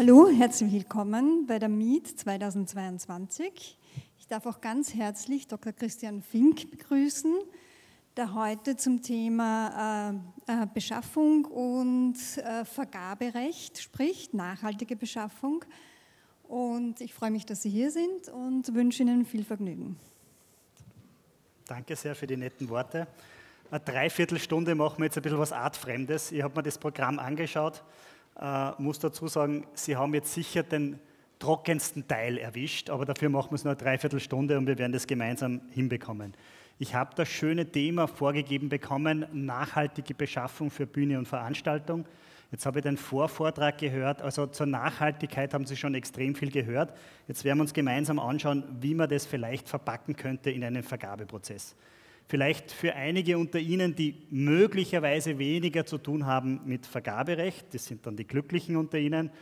Hallo, herzlich willkommen bei der MIET 2022. Ich darf auch ganz herzlich Dr. Christian Fink begrüßen, der heute zum Thema Beschaffung und Vergaberecht spricht, nachhaltige Beschaffung. Und ich freue mich, dass Sie hier sind und wünsche Ihnen viel Vergnügen. Danke sehr für die netten Worte. Eine Dreiviertelstunde machen wir jetzt ein bisschen was Artfremdes. Ich habe mir das Programm angeschaut. Muss dazu sagen, Sie haben jetzt sicher den trockensten Teil erwischt, aber dafür machen wir es nur eine Dreiviertelstunde und wir werden das gemeinsam hinbekommen. Ich habe das schöne Thema vorgegeben bekommen, nachhaltige Beschaffung für Bühne und Veranstaltung. Jetzt habe ich den Vorvortrag gehört, also zur Nachhaltigkeit haben Sie schon extrem viel gehört. Jetzt werden wir uns gemeinsam anschauen, wie man das vielleicht verpacken könnte in einen Vergabeprozess. Vielleicht für einige unter Ihnen, die möglicherweise weniger zu tun haben mit Vergaberecht, das sind dann die Glücklichen unter Ihnen,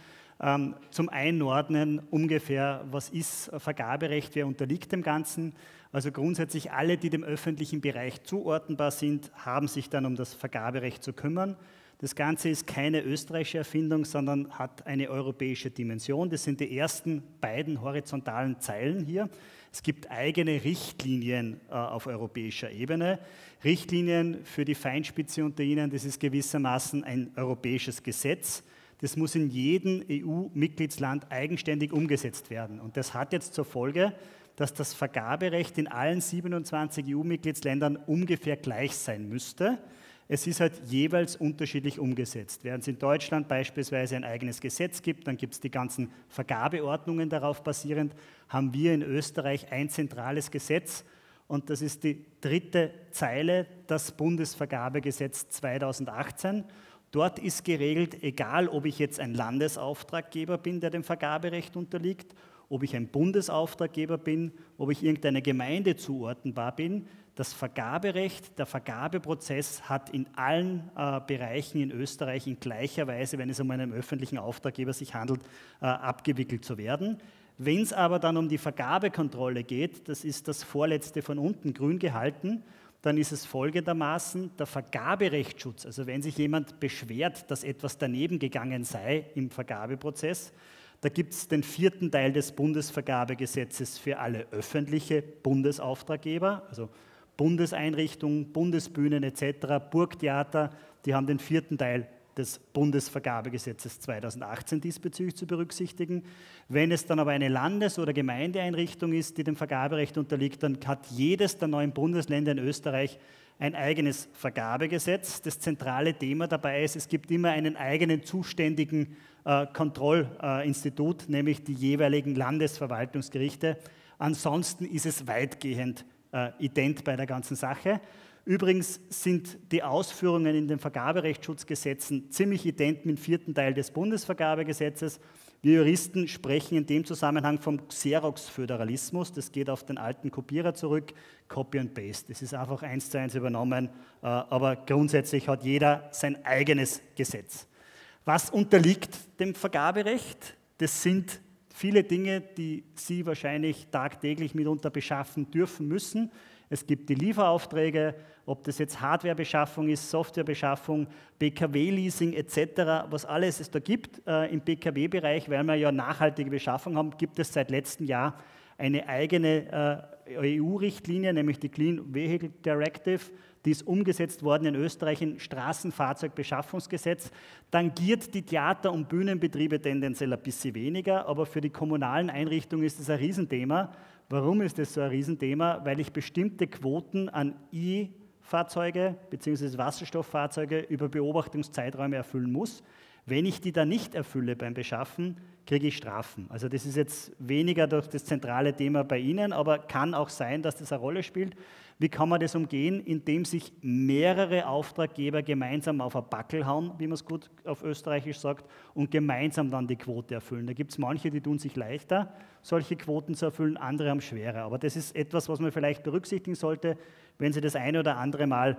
zum Einordnen ungefähr, was ist Vergaberecht, wer unterliegt dem Ganzen. Also grundsätzlich alle, die dem öffentlichen Bereich zuordnenbar sind, haben sich dann um das Vergaberecht zu kümmern. Das Ganze ist keine österreichische Erfindung, sondern hat eine europäische Dimension. Das sind die ersten beiden horizontalen Zeilen hier. Es gibt eigene Richtlinien auf europäischer Ebene. Richtlinien für die Feinspitze unter Ihnen, das ist gewissermaßen ein europäisches Gesetz. Das muss in jedem EU-Mitgliedsland eigenständig umgesetzt werden. Und das hat jetzt zur Folge, dass das Vergaberecht in allen 27 EU-Mitgliedsländern ungefähr gleich sein müsste. Es ist halt jeweils unterschiedlich umgesetzt. Während es in Deutschland beispielsweise ein eigenes Gesetz gibt, dann gibt es die ganzen Vergabeordnungen darauf basierend, haben wir in Österreich ein zentrales Gesetz und das ist die dritte Zeile, das Bundesvergabegesetz 2018. Dort ist geregelt, egal ob ich jetzt ein Landesauftraggeber bin, der dem Vergaberecht unterliegt, ob ich ein Bundesauftraggeber bin, ob ich irgendeiner Gemeinde zuordnenbar bin, das Vergaberecht, der Vergabeprozess hat in allen Bereichen in Österreich in gleicher Weise, wenn es um einen öffentlichen Auftraggeber sich handelt, abgewickelt zu werden. Wenn es aber dann um die Vergabekontrolle geht, das ist das vorletzte von unten grün gehalten, dann ist es folgendermaßen der Vergaberechtsschutz. Also wenn sich jemand beschwert, dass etwas daneben gegangen sei im Vergabeprozess, da gibt es den vierten Teil des Bundesvergabegesetzes für alle öffentliche Bundesauftraggeber, also Bundeseinrichtungen, Bundesbühnen etc., Burgtheater, die haben den vierten Teil des Bundesvergabegesetzes 2018 diesbezüglich zu berücksichtigen. Wenn es dann aber eine Landes- oder Gemeindeeinrichtung ist, die dem Vergaberecht unterliegt, dann hat jedes der 9 Bundesländer in Österreich ein eigenes Vergabegesetz. Das zentrale Thema dabei ist, es gibt immer einen eigenen zuständigen Kontrollinstitut, nämlich die jeweiligen Landesverwaltungsgerichte. Ansonsten ist es weitgehend ident bei der ganzen Sache. Übrigens sind die Ausführungen in den Vergaberechtsschutzgesetzen ziemlich ident mit dem vierten Teil des Bundesvergabegesetzes. Wir Juristen sprechen in dem Zusammenhang vom Xerox-Föderalismus. Das geht auf den alten Kopierer zurück, Copy and Paste. Das ist einfach 1:1 übernommen, aber grundsätzlich hat jeder sein eigenes Gesetz. Was unterliegt dem Vergaberecht? Das sind viele Dinge, die Sie wahrscheinlich tagtäglich mitunter beschaffen dürfen müssen. Es gibt die Lieferaufträge, ob das jetzt Hardwarebeschaffung ist, Softwarebeschaffung, PKW-Leasing etc., was alles es da gibt im PKW-Bereich, weil wir ja nachhaltige Beschaffung haben, gibt es seit letztem Jahr eine eigene EU-Richtlinie, nämlich die Clean Vehicle Directive, die ist umgesetzt worden in Österreich im Straßenfahrzeugbeschaffungsgesetz, tangiert die Theater- und Bühnenbetriebe tendenziell ein bisschen weniger, aber für die kommunalen Einrichtungen ist das ein Riesenthema. Warum ist das so ein Riesenthema? Weil ich bestimmte Quoten an E-Fahrzeuge bzw. Wasserstofffahrzeuge über Beobachtungszeiträume erfüllen muss. Wenn ich die dann nicht erfülle beim Beschaffen, kriege ich Strafen. Also das ist jetzt weniger das zentrale Thema bei Ihnen, aber kann auch sein, dass das eine Rolle spielt. Wie kann man das umgehen? Indem sich mehrere Auftraggeber gemeinsam auf ein Backel hauen, wie man es gut auf Österreichisch sagt, und gemeinsam dann die Quote erfüllen. Da gibt es manche, die tun sich leichter, solche Quoten zu erfüllen, andere haben schwerer. Aber das ist etwas, was man vielleicht berücksichtigen sollte, wenn Sie das eine oder andere Mal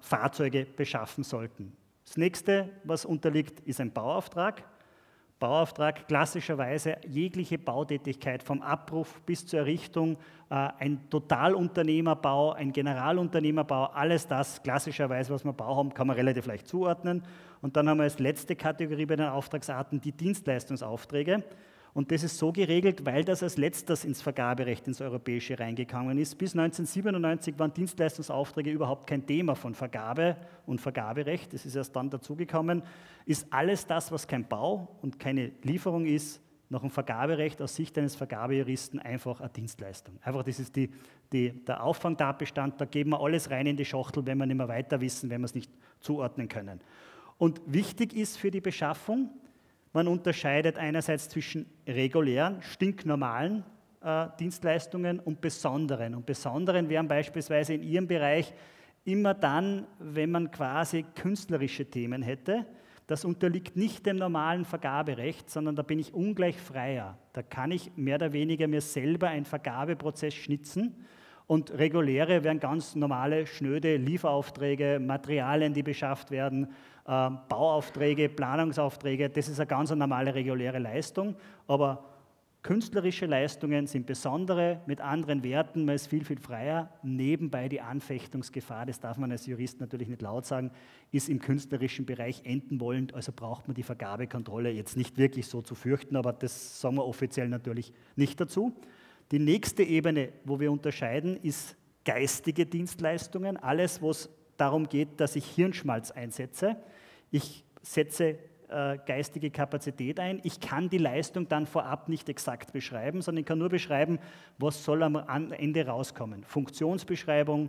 Fahrzeuge beschaffen sollten. Das nächste, was unterliegt, ist ein Bauauftrag. Bauauftrag klassischerweise jegliche Bautätigkeit vom Abruf bis zur Errichtung, ein Totalunternehmerbau, ein Generalunternehmerbau, alles das klassischerweise, was wir Bau haben, kann man relativ leicht zuordnen. Und dann haben wir als letzte Kategorie bei den Auftragsarten die Dienstleistungsaufträge. Und das ist so geregelt, weil das als letztes ins Vergaberecht, ins Europäische reingegangen ist. Bis 1997 waren Dienstleistungsaufträge überhaupt kein Thema von Vergabe und Vergaberecht. Das ist erst dann dazugekommen. Ist alles das, was kein Bau und keine Lieferung ist, nach dem Vergaberecht aus Sicht eines Vergabejuristen einfach eine Dienstleistung. Einfach, das ist der Auffangtatbestand, da geben wir alles rein in die Schachtel, wenn wir nicht mehr weiter wissen, wenn wir es nicht zuordnen können. Und wichtig ist für die Beschaffung, man unterscheidet einerseits zwischen regulären, stinknormalen Dienstleistungen und besonderen. Und besonderen wären beispielsweise in Ihrem Bereich immer dann, wenn man quasi künstlerische Themen hätte. Das unterliegt nicht dem normalen Vergaberecht, sondern da bin ich ungleich freier. Da kann ich mehr oder weniger mir selber einen Vergabeprozess schnitzen. Und reguläre wären ganz normale, schnöde Lieferaufträge, Materialien, die beschafft werden, Bauaufträge, Planungsaufträge. Das ist eine ganz normale, reguläre Leistung. Aber künstlerische Leistungen sind besondere, mit anderen Werten, man ist viel, viel freier. Nebenbei die Anfechtungsgefahr, das darf man als Jurist natürlich nicht laut sagen, ist im künstlerischen Bereich enden wollend. Also braucht man die Vergabekontrolle jetzt nicht wirklich so zu fürchten, aber das sagen wir offiziell natürlich nicht dazu. Die nächste Ebene, wo wir unterscheiden, ist geistige Dienstleistungen. Alles, wo es darum geht, dass ich Hirnschmalz einsetze. Ich setze geistige Kapazität ein. Ich kann die Leistung dann vorab nicht exakt beschreiben, sondern ich kann nur beschreiben, was soll am Ende rauskommen. Funktionsbeschreibung,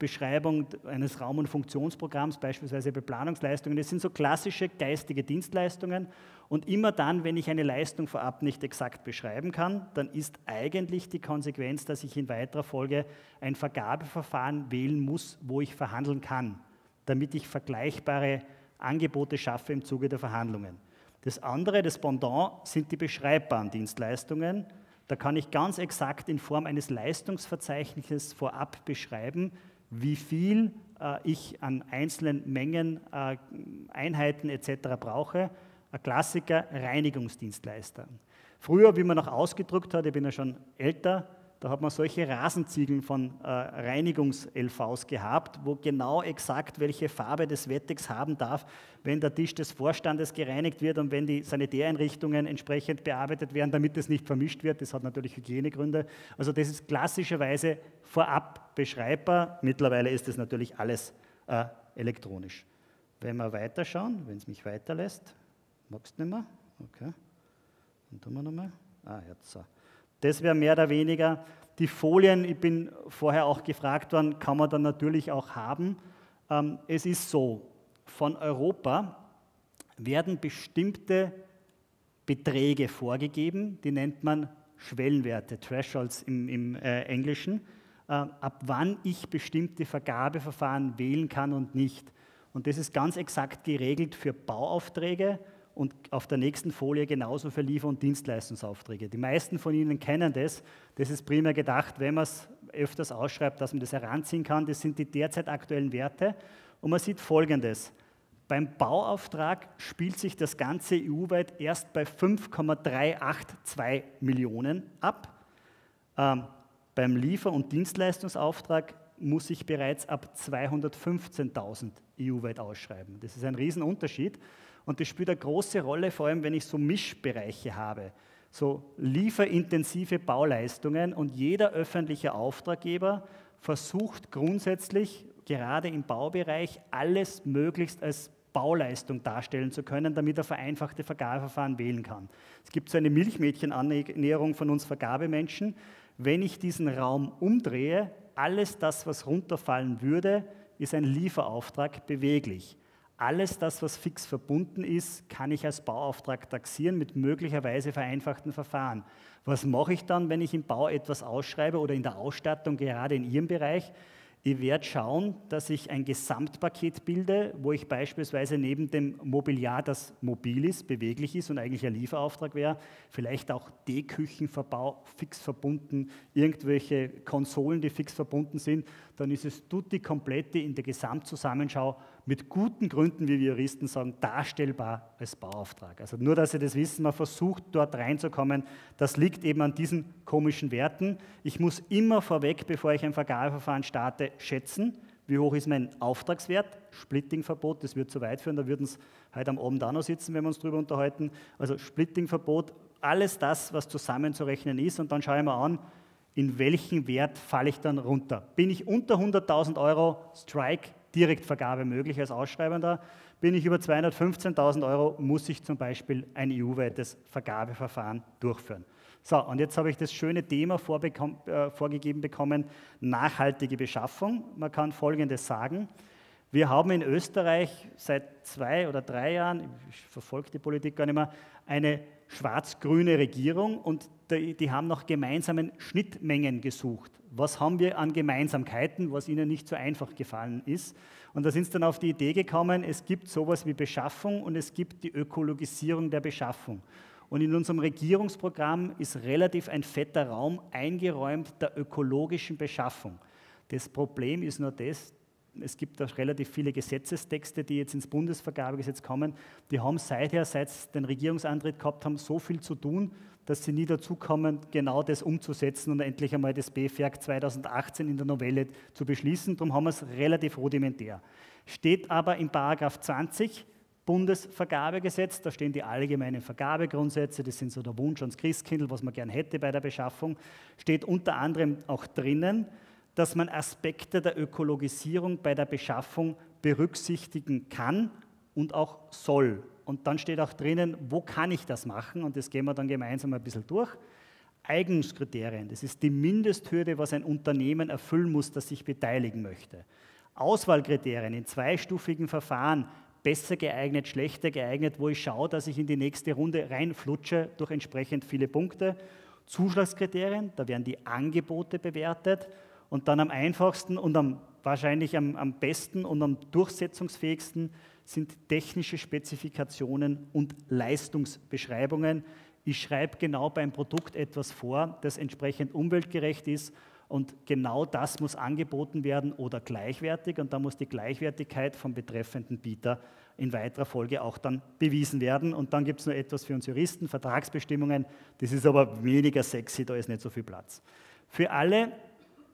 Beschreibung eines Raum- und Funktionsprogramms, beispielsweise bei Planungsleistungen. Das sind so klassische geistige Dienstleistungen. Und immer dann, wenn ich eine Leistung vorab nicht exakt beschreiben kann, dann ist eigentlich die Konsequenz, dass ich in weiterer Folge ein Vergabeverfahren wählen muss, wo ich verhandeln kann, damit ich vergleichbare Angebote schaffe im Zuge der Verhandlungen. Das andere, das Pendant, sind die beschreibbaren Dienstleistungen. Da kann ich ganz exakt in Form eines Leistungsverzeichnisses vorab beschreiben, wie viel ich an einzelnen Mengen, Einheiten etc. brauche. Ein Klassiker, Reinigungsdienstleister. Früher, wie man noch ausgedruckt hat, ich bin ja schon älter, da hat man solche Rasenziegeln von Reinigungs-LVs gehabt, wo genau exakt welche Farbe das Wettex haben darf, wenn der Tisch des Vorstandes gereinigt wird und wenn die Sanitäreinrichtungen entsprechend bearbeitet werden, damit das nicht vermischt wird. Das hat natürlich Hygienegründe. Also das ist klassischerweise vorab beschreibbar. Mittlerweile ist das natürlich alles elektronisch. Wenn wir weiterschauen, wenn es mich weiterlässt, magst du nicht mehr? Okay. Dann tun wir nochmal. Ah, jetzt so. Das wäre mehr oder weniger die Folien. Ich bin vorher auch gefragt worden, kann man dann natürlich auch haben. Es ist so, von Europa werden bestimmte Beträge vorgegeben, die nennt man Schwellenwerte, Thresholds im Englischen, ab wann ich bestimmte Vergabeverfahren wählen kann und nicht. Und das ist ganz exakt geregelt für Bauaufträge, und auf der nächsten Folie genauso für Liefer- und Dienstleistungsaufträge. Die meisten von Ihnen kennen das. Das ist primär gedacht, wenn man es öfters ausschreibt, dass man das heranziehen kann. Das sind die derzeit aktuellen Werte. Und man sieht Folgendes. Beim Bauauftrag spielt sich das Ganze EU-weit erst bei 5,382 Millionen ab. Beim Liefer- und Dienstleistungsauftrag muss ich bereits ab 215.000 EU-weit ausschreiben. Das ist ein Riesenunterschied. Und das spielt eine große Rolle, vor allem wenn ich so Mischbereiche habe, so lieferintensive Bauleistungen. Und jeder öffentliche Auftraggeber versucht grundsätzlich, gerade im Baubereich, alles möglichst als Bauleistung darstellen zu können, damit er vereinfachte Vergabeverfahren wählen kann. Es gibt so eine Milchmädchen-Annäherung von uns Vergabemenschen. Wenn ich diesen Raum umdrehe, alles das, was runterfallen würde, ist ein Lieferauftrag beweglich. Alles das, was fix verbunden ist, kann ich als Bauauftrag taxieren mit möglicherweise vereinfachten Verfahren. Was mache ich dann, wenn ich im Bau etwas ausschreibe oder in der Ausstattung, gerade in Ihrem Bereich? Ich werde schauen, dass ich ein Gesamtpaket bilde, wo ich beispielsweise neben dem Mobiliar, das mobil ist, beweglich ist und eigentlich ein Lieferauftrag wäre, vielleicht auch Deküchenverbau fix verbunden, irgendwelche Konsolen, die fix verbunden sind. dann ist es tutti completi in der Gesamtzusammenschau mit guten Gründen, wie wir Juristen sagen, darstellbar als Bauauftrag. Also nur, dass Sie das wissen, man versucht dort reinzukommen, das liegt eben an diesen komischen Werten. Ich muss immer vorweg, bevor ich ein Vergabeverfahren starte, schätzen, wie hoch ist mein Auftragswert, Splittingverbot, das wird zu weit führen, da würden es heute am Abend auch noch sitzen, wenn wir uns darüber unterhalten. Also Splittingverbot, alles das, was zusammenzurechnen ist, und dann schaue ich mir an, in welchen Wert falle ich dann runter. Bin ich unter 100.000 Euro, Strike, Direktvergabe möglich als Ausschreibender. Bin ich über 215.000 Euro, muss ich zum Beispiel ein EU-weites Vergabeverfahren durchführen. So, und jetzt habe ich das schöne Thema vorgegeben bekommen, nachhaltige Beschaffung. Man kann Folgendes sagen. Wir haben in Österreich seit 2 oder 3 Jahren, ich verfolge die Politik gar nicht mehr, eine schwarz-grüne Regierung, und die haben nach gemeinsamen Schnittmengen gesucht. Was haben wir an Gemeinsamkeiten, was ihnen nicht so einfach gefallen ist? Und da sind sie dann auf die Idee gekommen, es gibt sowas wie Beschaffung und es gibt die Ökologisierung der Beschaffung. Und in unserem Regierungsprogramm ist relativ ein fetter Raum eingeräumt der ökologischen Beschaffung. Das Problem ist nur das, es gibt da relativ viele Gesetzestexte, die jetzt ins Bundesvergabegesetz kommen, die haben seither, seit sie den Regierungsantritt gehabt haben, so viel zu tun, dass sie nie dazu kommen, genau das umzusetzen und endlich einmal das BFerG 2018 in der Novelle zu beschließen. Darum haben wir es relativ rudimentär. Steht aber in § 20 Bundesvergabegesetz, da stehen die allgemeinen Vergabegrundsätze, das sind so der Wunsch ans Christkindl, was man gern hätte bei der Beschaffung, steht unter anderem auch drinnen, dass man Aspekte der Ökologisierung bei der Beschaffung berücksichtigen kann und auch soll. Und dann steht auch drinnen, wo kann ich das machen? Und das gehen wir dann gemeinsam ein bisschen durch. Eignungskriterien, das ist die Mindesthürde, was ein Unternehmen erfüllen muss, das sich beteiligen möchte. Auswahlkriterien in zweistufigen Verfahren, besser geeignet, schlechter geeignet, wo ich schaue, dass ich in die nächste Runde reinflutsche durch entsprechend viele Punkte. Zuschlagskriterien, da werden die Angebote bewertet. Und dann am einfachsten und wahrscheinlich am besten und am durchsetzungsfähigsten sind technische Spezifikationen und Leistungsbeschreibungen. Ich schreibe genau beim Produkt etwas vor, das entsprechend umweltgerecht ist, und genau das muss angeboten werden oder gleichwertig, und da muss die Gleichwertigkeit vom betreffenden Bieter in weiterer Folge auch dann bewiesen werden. Und dann gibt es noch etwas für uns Juristen, Vertragsbestimmungen, das ist aber weniger sexy, da ist nicht so viel Platz. Für alle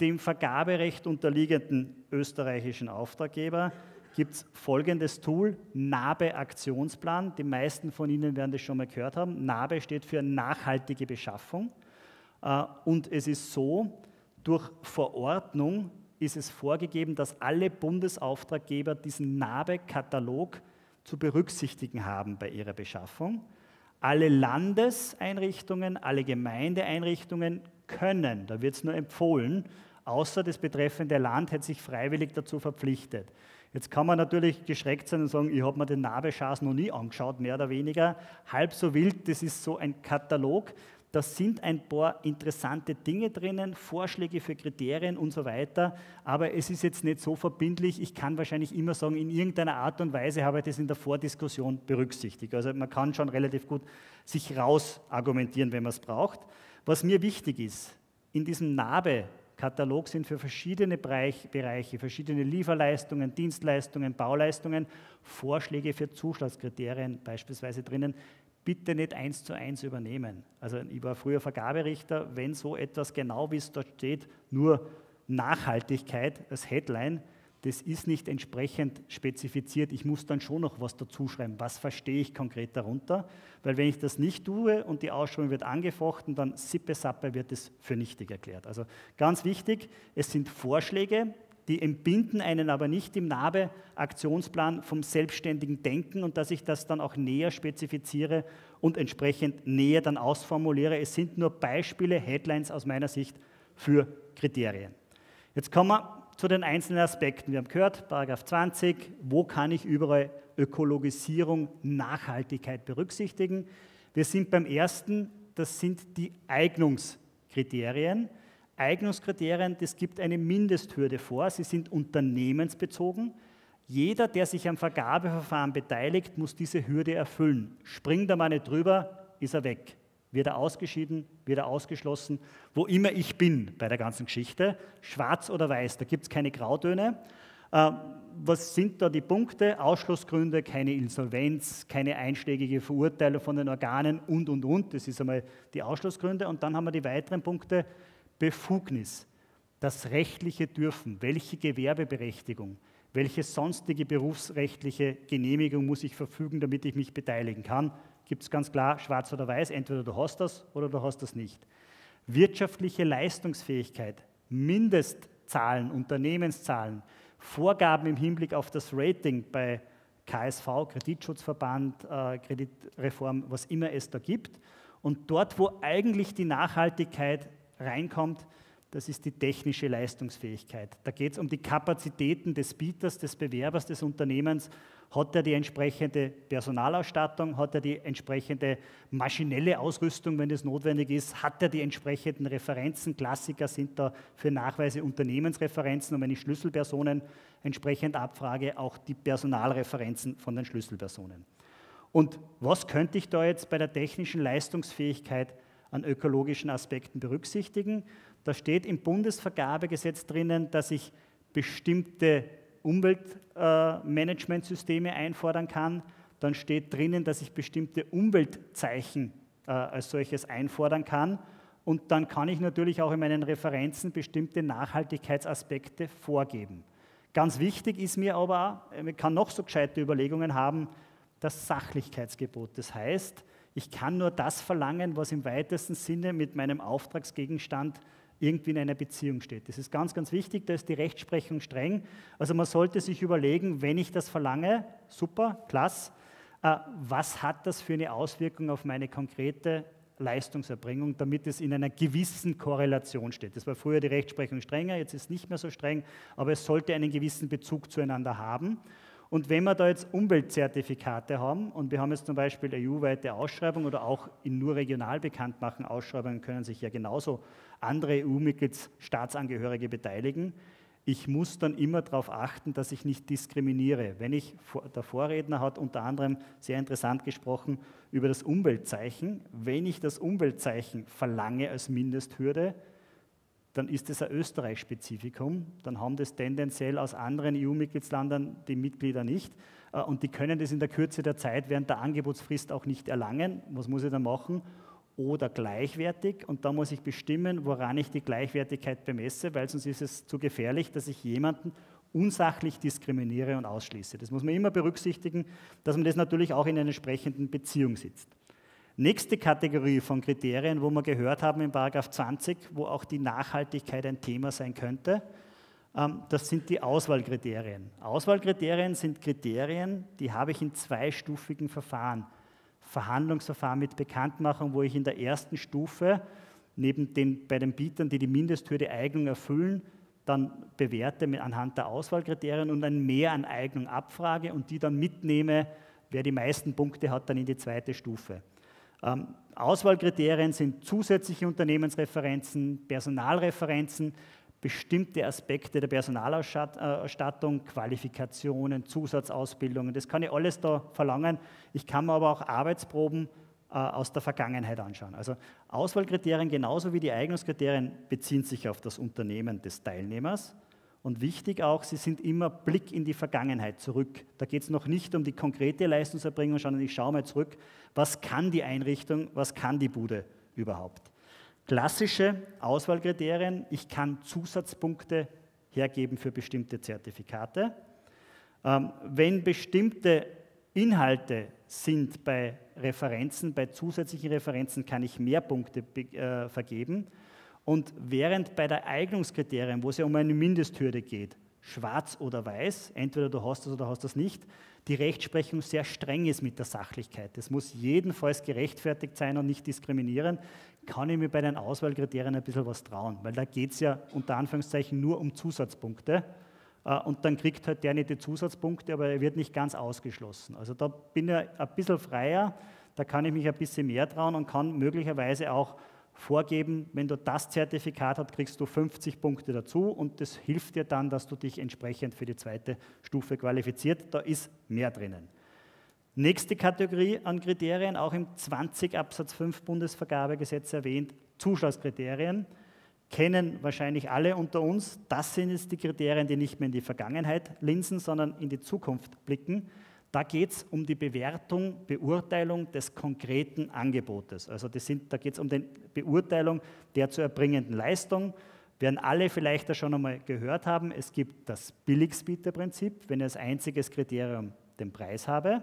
dem Vergaberecht unterliegenden österreichischen Auftraggeber gibt es folgendes Tool, NABE-Aktionsplan. Die meisten von Ihnen werden das schon mal gehört haben. NABE steht für nachhaltige Beschaffung. Und es ist so, durch Verordnung ist es vorgegeben, dass alle Bundesauftraggeber diesen NABE-Katalog zu berücksichtigen haben bei ihrer Beschaffung. Alle Landeseinrichtungen, alle Gemeindeeinrichtungen können, da wird es nur empfohlen, außer das betreffende Land hätte sich freiwillig dazu verpflichtet. Jetzt kann man natürlich geschreckt sein und sagen, ich habe mir den NABE-Schaß noch nie angeschaut, mehr oder weniger. Halb so wild, das ist so ein Katalog. Da sind ein paar interessante Dinge drinnen, Vorschläge für Kriterien und so weiter, aber es ist jetzt nicht so verbindlich. Ich kann wahrscheinlich immer sagen, in irgendeiner Art und Weise habe ich das in der Vordiskussion berücksichtigt. Also man kann schon relativ gut sich rausargumentieren, wenn man es braucht. Was mir wichtig ist, in diesem NABE-Katalog sind für verschiedene Bereiche, verschiedene Lieferleistungen, Dienstleistungen, Bauleistungen, Vorschläge für Zuschlagskriterien beispielsweise drinnen. Bitte nicht 1:1 übernehmen. Also ich war früher Vergaberichter, wenn so etwas genau, wie es dort steht, nur Nachhaltigkeit als Headline, das ist nicht entsprechend spezifiziert. Ich muss dann schon noch was dazuschreiben. Was verstehe ich konkret darunter? Weil wenn ich das nicht tue und die Ausschreibung wird angefochten, dann sippe-sappe wird es für nichtig erklärt. Also ganz wichtig, es sind Vorschläge, die entbinden einen aber nicht im NABE-Aktionsplan vom selbstständigen Denken, und dass ich das dann auch näher spezifiziere und entsprechend näher dann ausformuliere. Es sind nur Beispiele, Headlines aus meiner Sicht für Kriterien. Jetzt kommen wir zu den einzelnen Aspekten. Wir haben gehört, § 20, wo kann ich überall Ökologisierung, Nachhaltigkeit berücksichtigen? Wir sind beim ersten, das sind die Eignungskriterien. Eignungskriterien, das gibt eine Mindesthürde vor, sie sind unternehmensbezogen. Jeder, der sich am Vergabeverfahren beteiligt, muss diese Hürde erfüllen. Springt er mal nicht drüber, ist er weg. wird er ausgeschieden, wird er ausgeschlossen, wo immer ich bin bei der ganzen Geschichte, schwarz oder weiß, da gibt es keine Grautöne. Was sind da die Punkte? Ausschlussgründe, keine Insolvenz, keine einschlägige Verurteilung von den Organen und. Das ist einmal die Ausschlussgründe. Und dann haben wir die weiteren Punkte, Befugnis, das rechtliche Dürfen, welche Gewerbeberechtigung, welche sonstige berufsrechtliche Genehmigung muss ich verfügen, damit ich mich beteiligen kann. Gibt es ganz klar schwarz oder weiß, entweder du hast das oder du hast das nicht. Wirtschaftliche Leistungsfähigkeit, Mindestzahlen, Unternehmenszahlen, Vorgaben im Hinblick auf das Rating bei KSV, Kreditschutzverband, Kreditreform, was immer es da gibt. Und dort, wo eigentlich die Nachhaltigkeit reinkommt, das ist die technische Leistungsfähigkeit. Da geht es um die Kapazitäten des Bieters, des Bewerbers, des Unternehmens. Hat er die entsprechende Personalausstattung? Hat er die entsprechende maschinelle Ausrüstung, wenn das notwendig ist? Hat er die entsprechenden Referenzen? Klassiker sind da für Nachweise Unternehmensreferenzen und wenn ich Schlüsselpersonen entsprechend abfrage, auch die Personalreferenzen von den Schlüsselpersonen. Und was könnte ich da jetzt bei der technischen Leistungsfähigkeit an ökologischen Aspekten berücksichtigen? Da steht im Bundesvergabegesetz drinnen, dass ich bestimmte Umweltmanagementsysteme einfordern kann. Dann steht drinnen, dass ich bestimmte Umweltzeichen als solches einfordern kann. Und dann kann ich natürlich auch in meinen Referenzen bestimmte Nachhaltigkeitsaspekte vorgeben. Ganz wichtig ist mir aber, man kann noch so gescheite Überlegungen haben, das Sachlichkeitsgebot. Das heißt, ich kann nur das verlangen, was im weitesten Sinne mit meinem Auftragsgegenstand irgendwie in einer Beziehung steht. Das ist ganz, ganz wichtig, da ist die Rechtsprechung streng. Also man sollte sich überlegen, wenn ich das verlange, super, klasse, was hat das für eine Auswirkung auf meine konkrete Leistungserbringung, damit es in einer gewissen Korrelation steht. Das war früher die Rechtsprechung strenger, jetzt ist es nicht mehr so streng, aber es sollte einen gewissen Bezug zueinander haben. Und wenn wir da jetzt Umweltzertifikate haben, und wir haben jetzt zum Beispiel EU-weite Ausschreibung oder auch in nur regional bekannt machen, Ausschreibungen können sich ja genauso andere EU-Mitgliedstaatsangehörige beteiligen. Ich muss dann immer darauf achten, dass ich nicht diskriminiere. Wenn ich, der Vorredner hat unter anderem sehr interessant gesprochen über das Umweltzeichen. Wenn ich das Umweltzeichen verlange als Mindesthürde, dann ist das ein Österreich-Spezifikum, dann haben das tendenziell aus anderen EU-Mitgliedsländern die Mitglieder nicht und die können das in der Kürze der Zeit während der Angebotsfrist auch nicht erlangen. Was muss ich dann machen? Oder gleichwertig, und da muss ich bestimmen, woran ich die Gleichwertigkeit bemesse, weil sonst ist es zu gefährlich, dass ich jemanden unsachlich diskriminiere und ausschließe. Das muss man immer berücksichtigen, dass man das natürlich auch in einer entsprechenden Beziehung sitzt. Nächste Kategorie von Kriterien, wo wir gehört haben in § 20, wo auch die Nachhaltigkeit ein Thema sein könnte, das sind die Auswahlkriterien. Auswahlkriterien sind Kriterien, die habe ich in zweistufigen Verfahren. Verhandlungsverfahren mit Bekanntmachung, wo ich in der ersten Stufe neben den bei den Bietern, die die Mindesthürde Eignung erfüllen, dann bewerte anhand der Auswahlkriterien und ein Mehr an Eignung abfrage und die dann mitnehme, wer die meisten Punkte hat, dann in die zweite Stufe. Auswahlkriterien sind zusätzliche Unternehmensreferenzen, Personalreferenzen, bestimmte Aspekte der Personalausstattung, Qualifikationen, Zusatzausbildungen. Das kann ich alles da verlangen. Ich kann mir aber auch Arbeitsproben aus der Vergangenheit anschauen. Also Auswahlkriterien genauso wie die Eignungskriterien beziehen sich auf das Unternehmen des Teilnehmers. Und wichtig auch, sie sind immer Blick in die Vergangenheit zurück. Da geht es noch nicht um die konkrete Leistungserbringung, sondern ich schaue mal zurück, was kann die Einrichtung, was kann die Bude überhaupt. Klassische Auswahlkriterien, ich kann Zusatzpunkte hergeben für bestimmte Zertifikate. Wenn bestimmte Inhalte sind bei Referenzen, bei zusätzlichen Referenzen kann ich mehr Punkte vergeben. Und während bei der Eignungskriterien, wo es ja um eine Mindesthürde geht, schwarz oder weiß, entweder du hast das oder du hast das nicht, die Rechtsprechung sehr streng ist mit der Sachlichkeit. Das muss jedenfalls gerechtfertigt sein und nicht diskriminieren. Kann ich mir bei den Auswahlkriterien ein bisschen was trauen, weil da geht es ja unter Anführungszeichen nur um Zusatzpunkte und dann kriegt halt der nicht die Zusatzpunkte, aber er wird nicht ganz ausgeschlossen. Also da bin ich ein bisschen freier, da kann ich mich ein bisschen mehr trauen und kann möglicherweise auch vorgeben, wenn du das Zertifikat hast, kriegst du 50 Punkte dazu und das hilft dir dann, dass du dich entsprechend für die zweite Stufe qualifizierst. Da ist mehr drinnen. Nächste Kategorie an Kriterien, auch im 20 Absatz 5 Bundesvergabegesetz erwähnt, Zuschlagskriterien. Kennen wahrscheinlich alle unter uns. Das sind jetzt die Kriterien, die nicht mehr in die Vergangenheit linsen, sondern in die Zukunft blicken. Da geht es um die Bewertung, Beurteilung des konkreten Angebotes. Also da geht es um die Beurteilung der zu erbringenden Leistung. Werden alle vielleicht da schon einmal gehört haben, es gibt das Billigspieterprinzip, wenn ich als einziges Kriterium den Preis habe.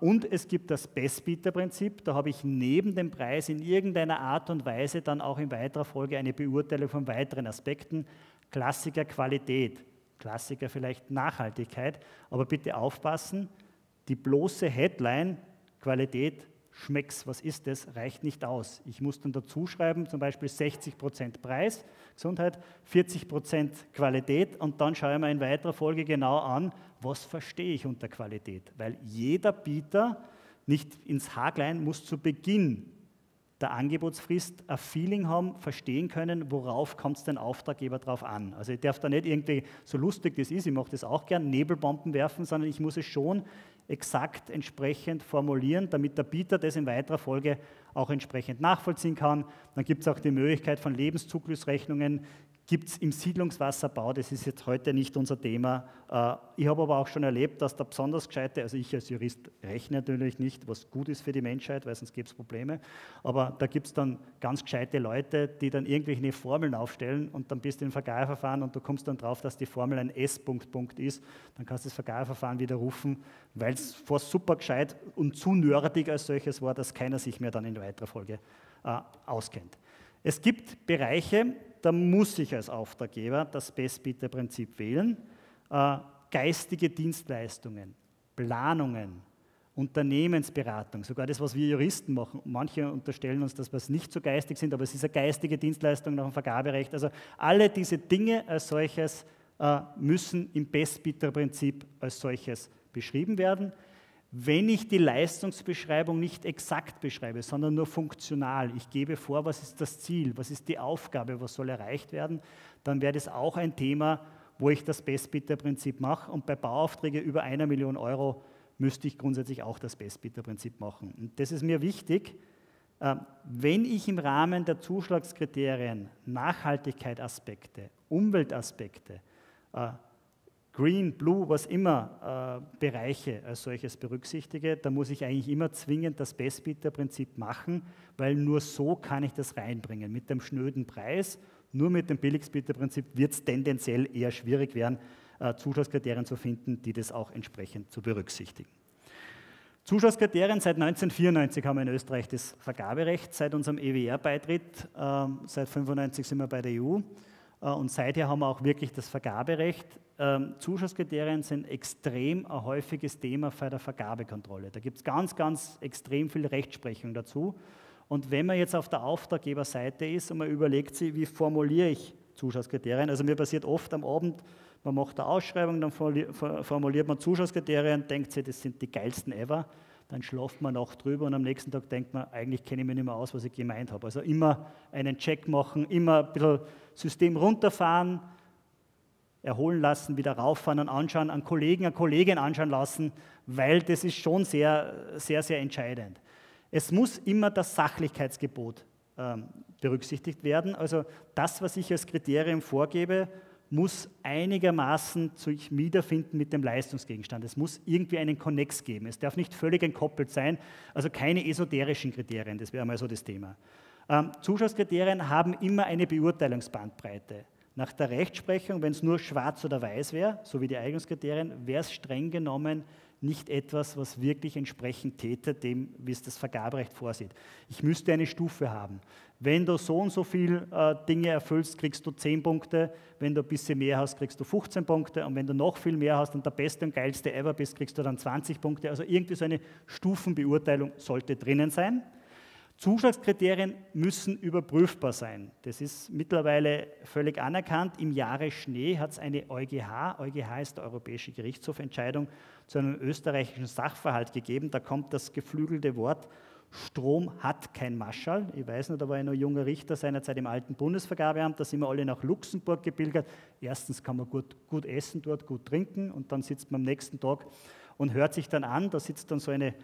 Und es gibt das Bestbieterprinzip, da habe ich neben dem Preis in irgendeiner Art und Weise dann auch in weiterer Folge eine Beurteilung von weiteren Aspekten. Klassiker Qualität, Klassiker vielleicht Nachhaltigkeit, aber bitte aufpassen, die bloße Headline, Qualität, schmeckt's, was ist das, reicht nicht aus. Ich muss dann dazu schreiben, zum Beispiel 60% Preis, Gesundheit, 40% Qualität und dann schaue ich mir in weiterer Folge genau an, was verstehe ich unter Qualität. Weil jeder Bieter, nicht ins Haarklein, muss zu Beginn der Angebotsfrist ein Feeling haben, verstehen können, worauf kommt es den Auftraggeber drauf an. Also ich darf da nicht irgendwie, so lustig das ist, ich mache das auch gern, Nebelbomben werfen, sondern ich muss es schon exakt entsprechend formulieren, damit der Bieter das in weiterer Folge auch entsprechend nachvollziehen kann. Dann gibt es auch die Möglichkeit von Lebenszyklusrechnungen, gibt es im Siedlungswasserbau, das ist jetzt heute nicht unser Thema. Ich habe aber auch schon erlebt, dass da besonders gescheite, also ich als Jurist rechne natürlich nicht, was gut ist für die Menschheit, weil sonst gäbe es Probleme, aber da gibt es dann ganz gescheite Leute, die dann irgendwelche Formeln aufstellen und dann bist du im Vergabeverfahren und du kommst dann drauf, dass die Formel ein S-Punkt-Punkt ist, dann kannst du das Vergabeverfahren widerrufen, weil es fast super gescheit und zu nerdig als solches war, dass keiner sich mehr dann in weiterer Folge auskennt. Es gibt Bereiche, da muss ich als Auftraggeber das Bestbieterprinzip wählen. Geistige Dienstleistungen, Planungen, Unternehmensberatung, sogar das, was wir Juristen machen. Manche unterstellen uns, dass wir nicht so geistig sind, aber es ist eine geistige Dienstleistung nach dem Vergaberecht. Also alle diese Dinge als solches müssen im Bestbieterprinzip als solches beschrieben werden. Wenn ich die Leistungsbeschreibung nicht exakt beschreibe, sondern nur funktional, ich gebe vor, was ist das Ziel, was ist die Aufgabe, was soll erreicht werden, dann wäre das auch ein Thema, wo ich das Bestbieterprinzip mache. Und bei Bauaufträgen über 1 Million Euro müsste ich grundsätzlich auch das Bestbieterprinzip machen. Und das ist mir wichtig, wenn ich im Rahmen der Zuschlagskriterien Nachhaltigkeitsaspekte, Umweltaspekte, Green, Blue, was immer, Bereiche als solches berücksichtige, da muss ich eigentlich immer zwingend das Bestbieterprinzip machen, weil nur so kann ich das reinbringen. Mit dem schnöden Preis, nur mit dem Billigspieterprinzip wird es tendenziell eher schwierig werden, Zuschlagskriterien zu finden, die das auch entsprechend zu berücksichtigen. Zuschlagskriterien, seit 1994 haben wir in Österreich das Vergaberecht, seit unserem EWR-Beitritt, seit 1995 sind wir bei der EU und seither haben wir auch wirklich das Vergaberecht. Zuschusskriterien sind extrem ein häufiges Thema bei der Vergabekontrolle. Da gibt es ganz, ganz extrem viel Rechtsprechung dazu. Und wenn man jetzt auf der Auftraggeberseite ist und man überlegt sich, wie formuliere ich Zuschusskriterien? Also mir passiert oft am Abend, man macht eine Ausschreibung, dann formuliert man Zuschusskriterien, denkt sich, das sind die geilsten ever. Dann schlaft man auch drüber und am nächsten Tag denkt man, eigentlich kenne ich mich nicht mehr aus, was ich gemeint habe. Also immer einen Check machen, immer ein bisschen System runterfahren, erholen lassen, wieder rauffahren und anschauen, an Kollegen, an Kolleginnen anschauen lassen, weil das ist schon sehr, sehr, sehr entscheidend. Es muss immer das Sachlichkeitsgebot berücksichtigt werden. Also das, was ich als Kriterium vorgebe, muss einigermaßen sich wiederfinden mit dem Leistungsgegenstand. Es muss irgendwie einen Konnex geben. Es darf nicht völlig entkoppelt sein, also keine esoterischen Kriterien, das wäre mal so das Thema. Zuschlagskriterien haben immer eine Beurteilungsbandbreite. Nach der Rechtsprechung, wenn es nur schwarz oder weiß wäre, so wie die Eignungskriterien, wäre es streng genommen nicht etwas, was wirklich entsprechend täte, dem, wie es das Vergaberecht vorsieht. Ich müsste eine Stufe haben. Wenn du so und so viele Dinge erfüllst, kriegst du 10 Punkte. Wenn du ein bisschen mehr hast, kriegst du 15 Punkte. Und wenn du noch viel mehr hast und der beste und geilste ever bist, kriegst du dann 20 Punkte. Also irgendwie so eine Stufenbeurteilung sollte drinnen sein. Zuschlagskriterien müssen überprüfbar sein. Das ist mittlerweile völlig anerkannt. Im Jahre Schnee hat es eine EuGH, EuGH ist der Europäische Gerichtshof, Entscheidung zu einem österreichischen Sachverhalt gegeben. Da kommt das geflügelte Wort, Strom hat kein Marschall. Ich weiß nicht, da war ich noch junger Richter seinerzeit im alten Bundesvergabeamt, da sind wir alle nach Luxemburg gepilgert. Erstens kann man gut essen dort, gut trinken und dann sitzt man am nächsten Tag und hört sich dann an, da sitzt dann so eine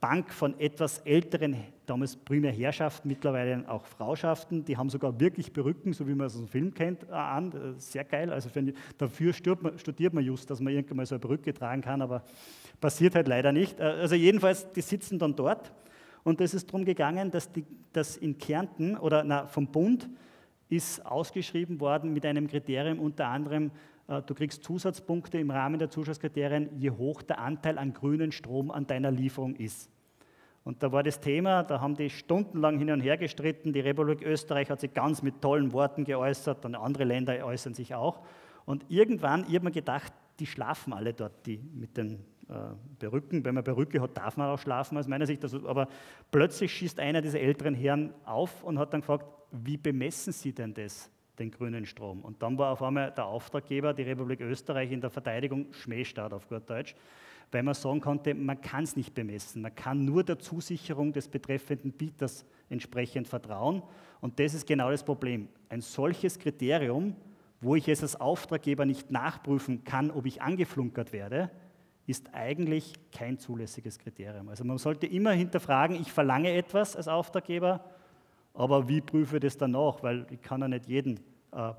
Bank von etwas älteren, damals primär Herrschaften, mittlerweile auch Frauschaften, die haben sogar wirklich Perücken, so wie man es aus dem Film kennt, an. Sehr geil, also dafür studiert man just, dass man irgendwann mal so eine Perücke tragen kann, aber passiert halt leider nicht. Also jedenfalls, die sitzen dann dort und es ist darum gegangen, dass in Kärnten, oder na, vom Bund ist ausgeschrieben worden mit einem Kriterium unter anderem, du kriegst Zusatzpunkte im Rahmen der Zusatzkriterien, je hoch der Anteil an grünen Strom an deiner Lieferung ist. Und da war das Thema, da haben die stundenlang hin und her gestritten, die Republik Österreich hat sich ganz mit tollen Worten geäußert, und andere Länder äußern sich auch. Und irgendwann, ich habe mir gedacht, die schlafen alle dort, die mit den Perücken. Wenn man Perücke hat, darf man auch schlafen, aus meiner Sicht. Also, aber plötzlich schießt einer dieser älteren Herren auf und hat dann gefragt, wie bemessen Sie denn das? Den grünen Strom. Und dann war auf einmal der Auftraggeber, die Republik Österreich, in der Verteidigung Schmähstaat auf gut Deutsch, weil man sagen konnte, man kann es nicht bemessen, man kann nur der Zusicherung des betreffenden Bieters entsprechend vertrauen. Und das ist genau das Problem. Ein solches Kriterium, wo ich es als Auftraggeber nicht nachprüfen kann, ob ich angeflunkert werde, ist eigentlich kein zulässiges Kriterium. Also man sollte immer hinterfragen, ich verlange etwas als Auftraggeber, aber wie prüfe ich das dann nach? Weil ich kann ja nicht jeden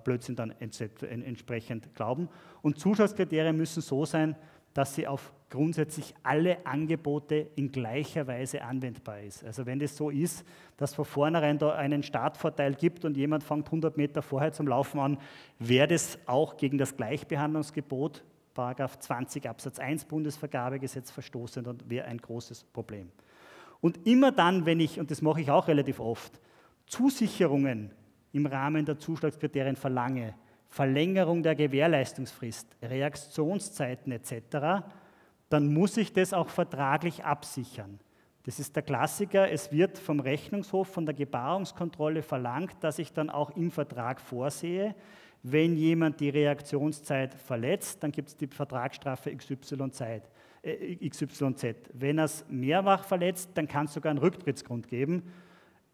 Blödsinn dann entsprechend glauben. Und Zusatzkriterien müssen so sein, dass sie auf grundsätzlich alle Angebote in gleicher Weise anwendbar ist. Also wenn das so ist, dass von vornherein da einen Startvorteil gibt und jemand fängt 100 Meter vorher zum Laufen an, wäre das auch gegen das Gleichbehandlungsgebot, § 20 Absatz 1 Bundesvergabegesetz verstoßend und wäre ein großes Problem. Und immer dann, wenn ich, und das mache ich auch relativ oft, Zusicherungen im Rahmen der Zuschlagskriterien verlange, Verlängerung der Gewährleistungsfrist, Reaktionszeiten etc., dann muss ich das auch vertraglich absichern. Das ist der Klassiker, es wird vom Rechnungshof, von der Gebarungskontrolle verlangt, dass ich dann auch im Vertrag vorsehe, wenn jemand die Reaktionszeit verletzt, dann gibt es die Vertragsstrafe XYZ. Wenn er es mehrfach verletzt, dann kann es sogar einen Rücktrittsgrund geben.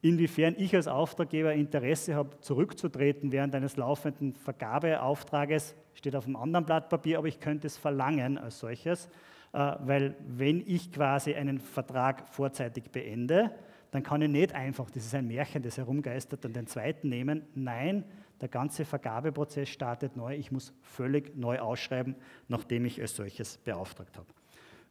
Inwiefern ich als Auftraggeber Interesse habe, zurückzutreten während eines laufenden Vergabeauftrages, steht auf einem anderen Blatt Papier, aber ich könnte es verlangen als solches, weil wenn ich quasi einen Vertrag vorzeitig beende, dann kann ich nicht einfach, das ist ein Märchen, das herumgeistert, und den zweiten nehmen. Nein, der ganze Vergabeprozess startet neu, ich muss völlig neu ausschreiben, nachdem ich als solches beauftragt habe.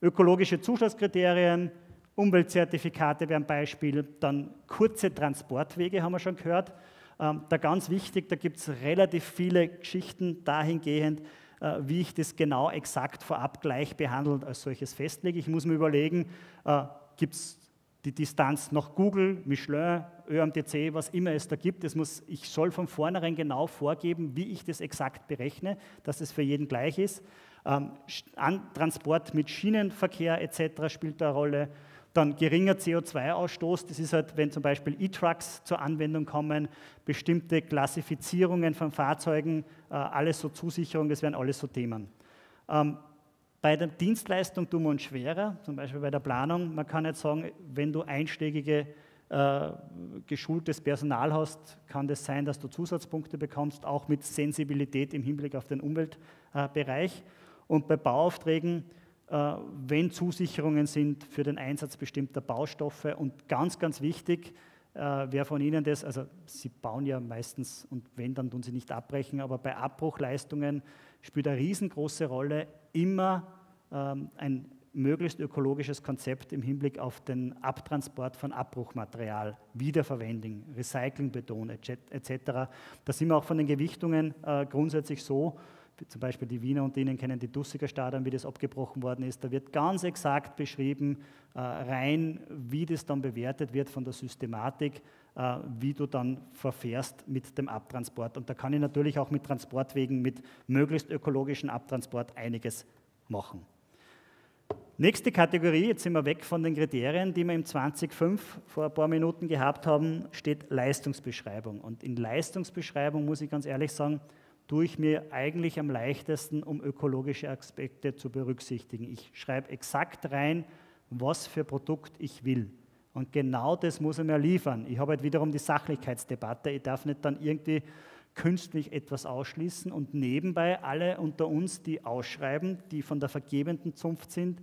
Ökologische Zuschlagskriterien, Umweltzertifikate wären ein Beispiel, dann kurze Transportwege haben wir schon gehört. Da ganz wichtig, da gibt es relativ viele Geschichten dahingehend, wie ich das genau exakt vorab gleich behandelt als solches festlege. Ich muss mir überlegen, gibt es die Distanz nach Google, Michelin, ÖMTC, was immer es da gibt. Ich soll von vornherein genau vorgeben, wie ich das exakt berechne, dass es für jeden gleich ist. Transport mit Schienenverkehr etc. spielt da eine Rolle. Dann geringer CO2-Ausstoß, das ist halt, wenn zum Beispiel E-Trucks zur Anwendung kommen, bestimmte Klassifizierungen von Fahrzeugen, alles so Zusicherung, das wären alles so Themen. Bei der Dienstleistung tun wir uns schwerer, zum Beispiel bei der Planung. Man kann jetzt sagen, wenn du einschlägige geschultes Personal hast, kann das sein, dass du Zusatzpunkte bekommst, auch mit Sensibilität im Hinblick auf den Umweltbereich. Und bei Bauaufträgen, wenn Zusicherungen sind für den Einsatz bestimmter Baustoffe, und ganz, ganz wichtig, wer von Ihnen das, also Sie bauen ja meistens, und wenn, dann tun Sie nicht abbrechen, aber bei Abbruchleistungen spielt eine riesengroße Rolle immer ein möglichst ökologisches Konzept im Hinblick auf den Abtransport von Abbruchmaterial, Wiederverwendung, Recyclingbeton etc. Da sind wir auch von den Gewichtungen grundsätzlich so, zum Beispiel die Wiener unter Ihnen kennen die Dusika-Stadion, wie das abgebrochen worden ist. Da wird ganz exakt beschrieben, rein wie das dann bewertet wird von der Systematik, wie du dann verfährst mit dem Abtransport. Und da kann ich natürlich auch mit Transportwegen, mit möglichst ökologischen Abtransport einiges machen. Nächste Kategorie, jetzt sind wir weg von den Kriterien, die wir im 2005 vor ein paar Minuten gehabt haben, steht Leistungsbeschreibung. Und in Leistungsbeschreibung, muss ich ganz ehrlich sagen, tue ich mir eigentlich am leichtesten, um ökologische Aspekte zu berücksichtigen. Ich schreibe exakt rein, was für Produkt ich will. Und genau das muss ich mir liefern. Ich habe halt wiederum die Sachlichkeitsdebatte. Ich darf nicht dann irgendwie künstlich etwas ausschließen und nebenbei alle unter uns, die ausschreiben, die von der vergebenden Zunft sind,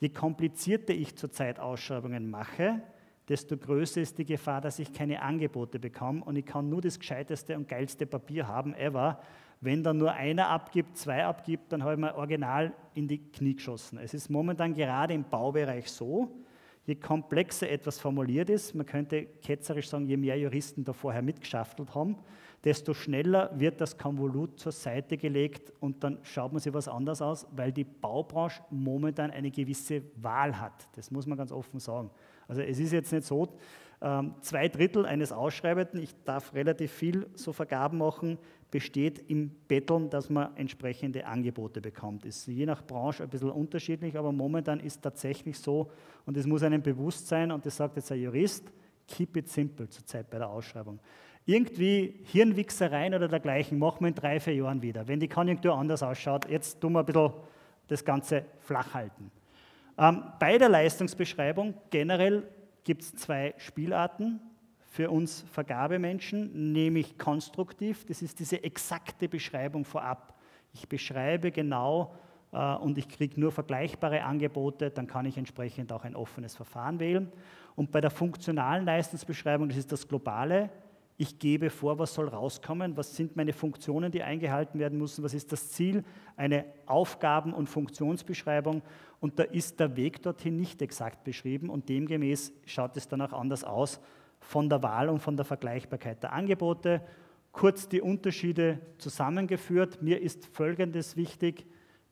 je komplizierter ich zurzeit Ausschreibungen mache, desto größer ist die Gefahr, dass ich keine Angebote bekomme und ich kann nur das gescheiteste und geilste Papier haben ever. Wenn dann nur einer abgibt, zwei abgibt, dann habe ich mir original in die Knie geschossen. Es ist momentan gerade im Baubereich so, je komplexer etwas formuliert ist, man könnte ketzerisch sagen, je mehr Juristen da vorher mitgeschaftelt haben, desto schneller wird das Konvolut zur Seite gelegt und dann schaut man sich was anderes aus, weil die Baubranche momentan eine gewisse Wahl hat. Das muss man ganz offen sagen. Also es ist jetzt nicht so, 2/3 eines Ausschreibenden, ich darf relativ viel so Vergaben machen, besteht im Betteln, dass man entsprechende Angebote bekommt. Ist je nach Branche ein bisschen unterschiedlich, aber momentan ist tatsächlich so, und es muss einem bewusst sein, und das sagt jetzt ein Jurist, keep it simple zurzeit bei der Ausschreibung. Irgendwie Hirnwichsereien oder dergleichen machen wir in 3-4 Jahren wieder. Wenn die Konjunktur anders ausschaut, jetzt tun wir ein bisschen das Ganze flach halten. Bei der Leistungsbeschreibung generell gibt es 2 Spielarten für uns Vergabemenschen, nämlich konstruktiv, das ist diese exakte Beschreibung vorab. Ich beschreibe genau und ich kriege nur vergleichbare Angebote, dann kann ich entsprechend auch ein offenes Verfahren wählen. Und bei der funktionalen Leistungsbeschreibung, das ist das Globale, ich gebe vor, was soll rauskommen, was sind meine Funktionen, die eingehalten werden müssen, was ist das Ziel, eine Aufgaben- und Funktionsbeschreibung und da ist der Weg dorthin nicht exakt beschrieben und demgemäß schaut es dann auch anders aus von der Wahl und von der Vergleichbarkeit der Angebote. Kurz die Unterschiede zusammengeführt, mir ist Folgendes wichtig,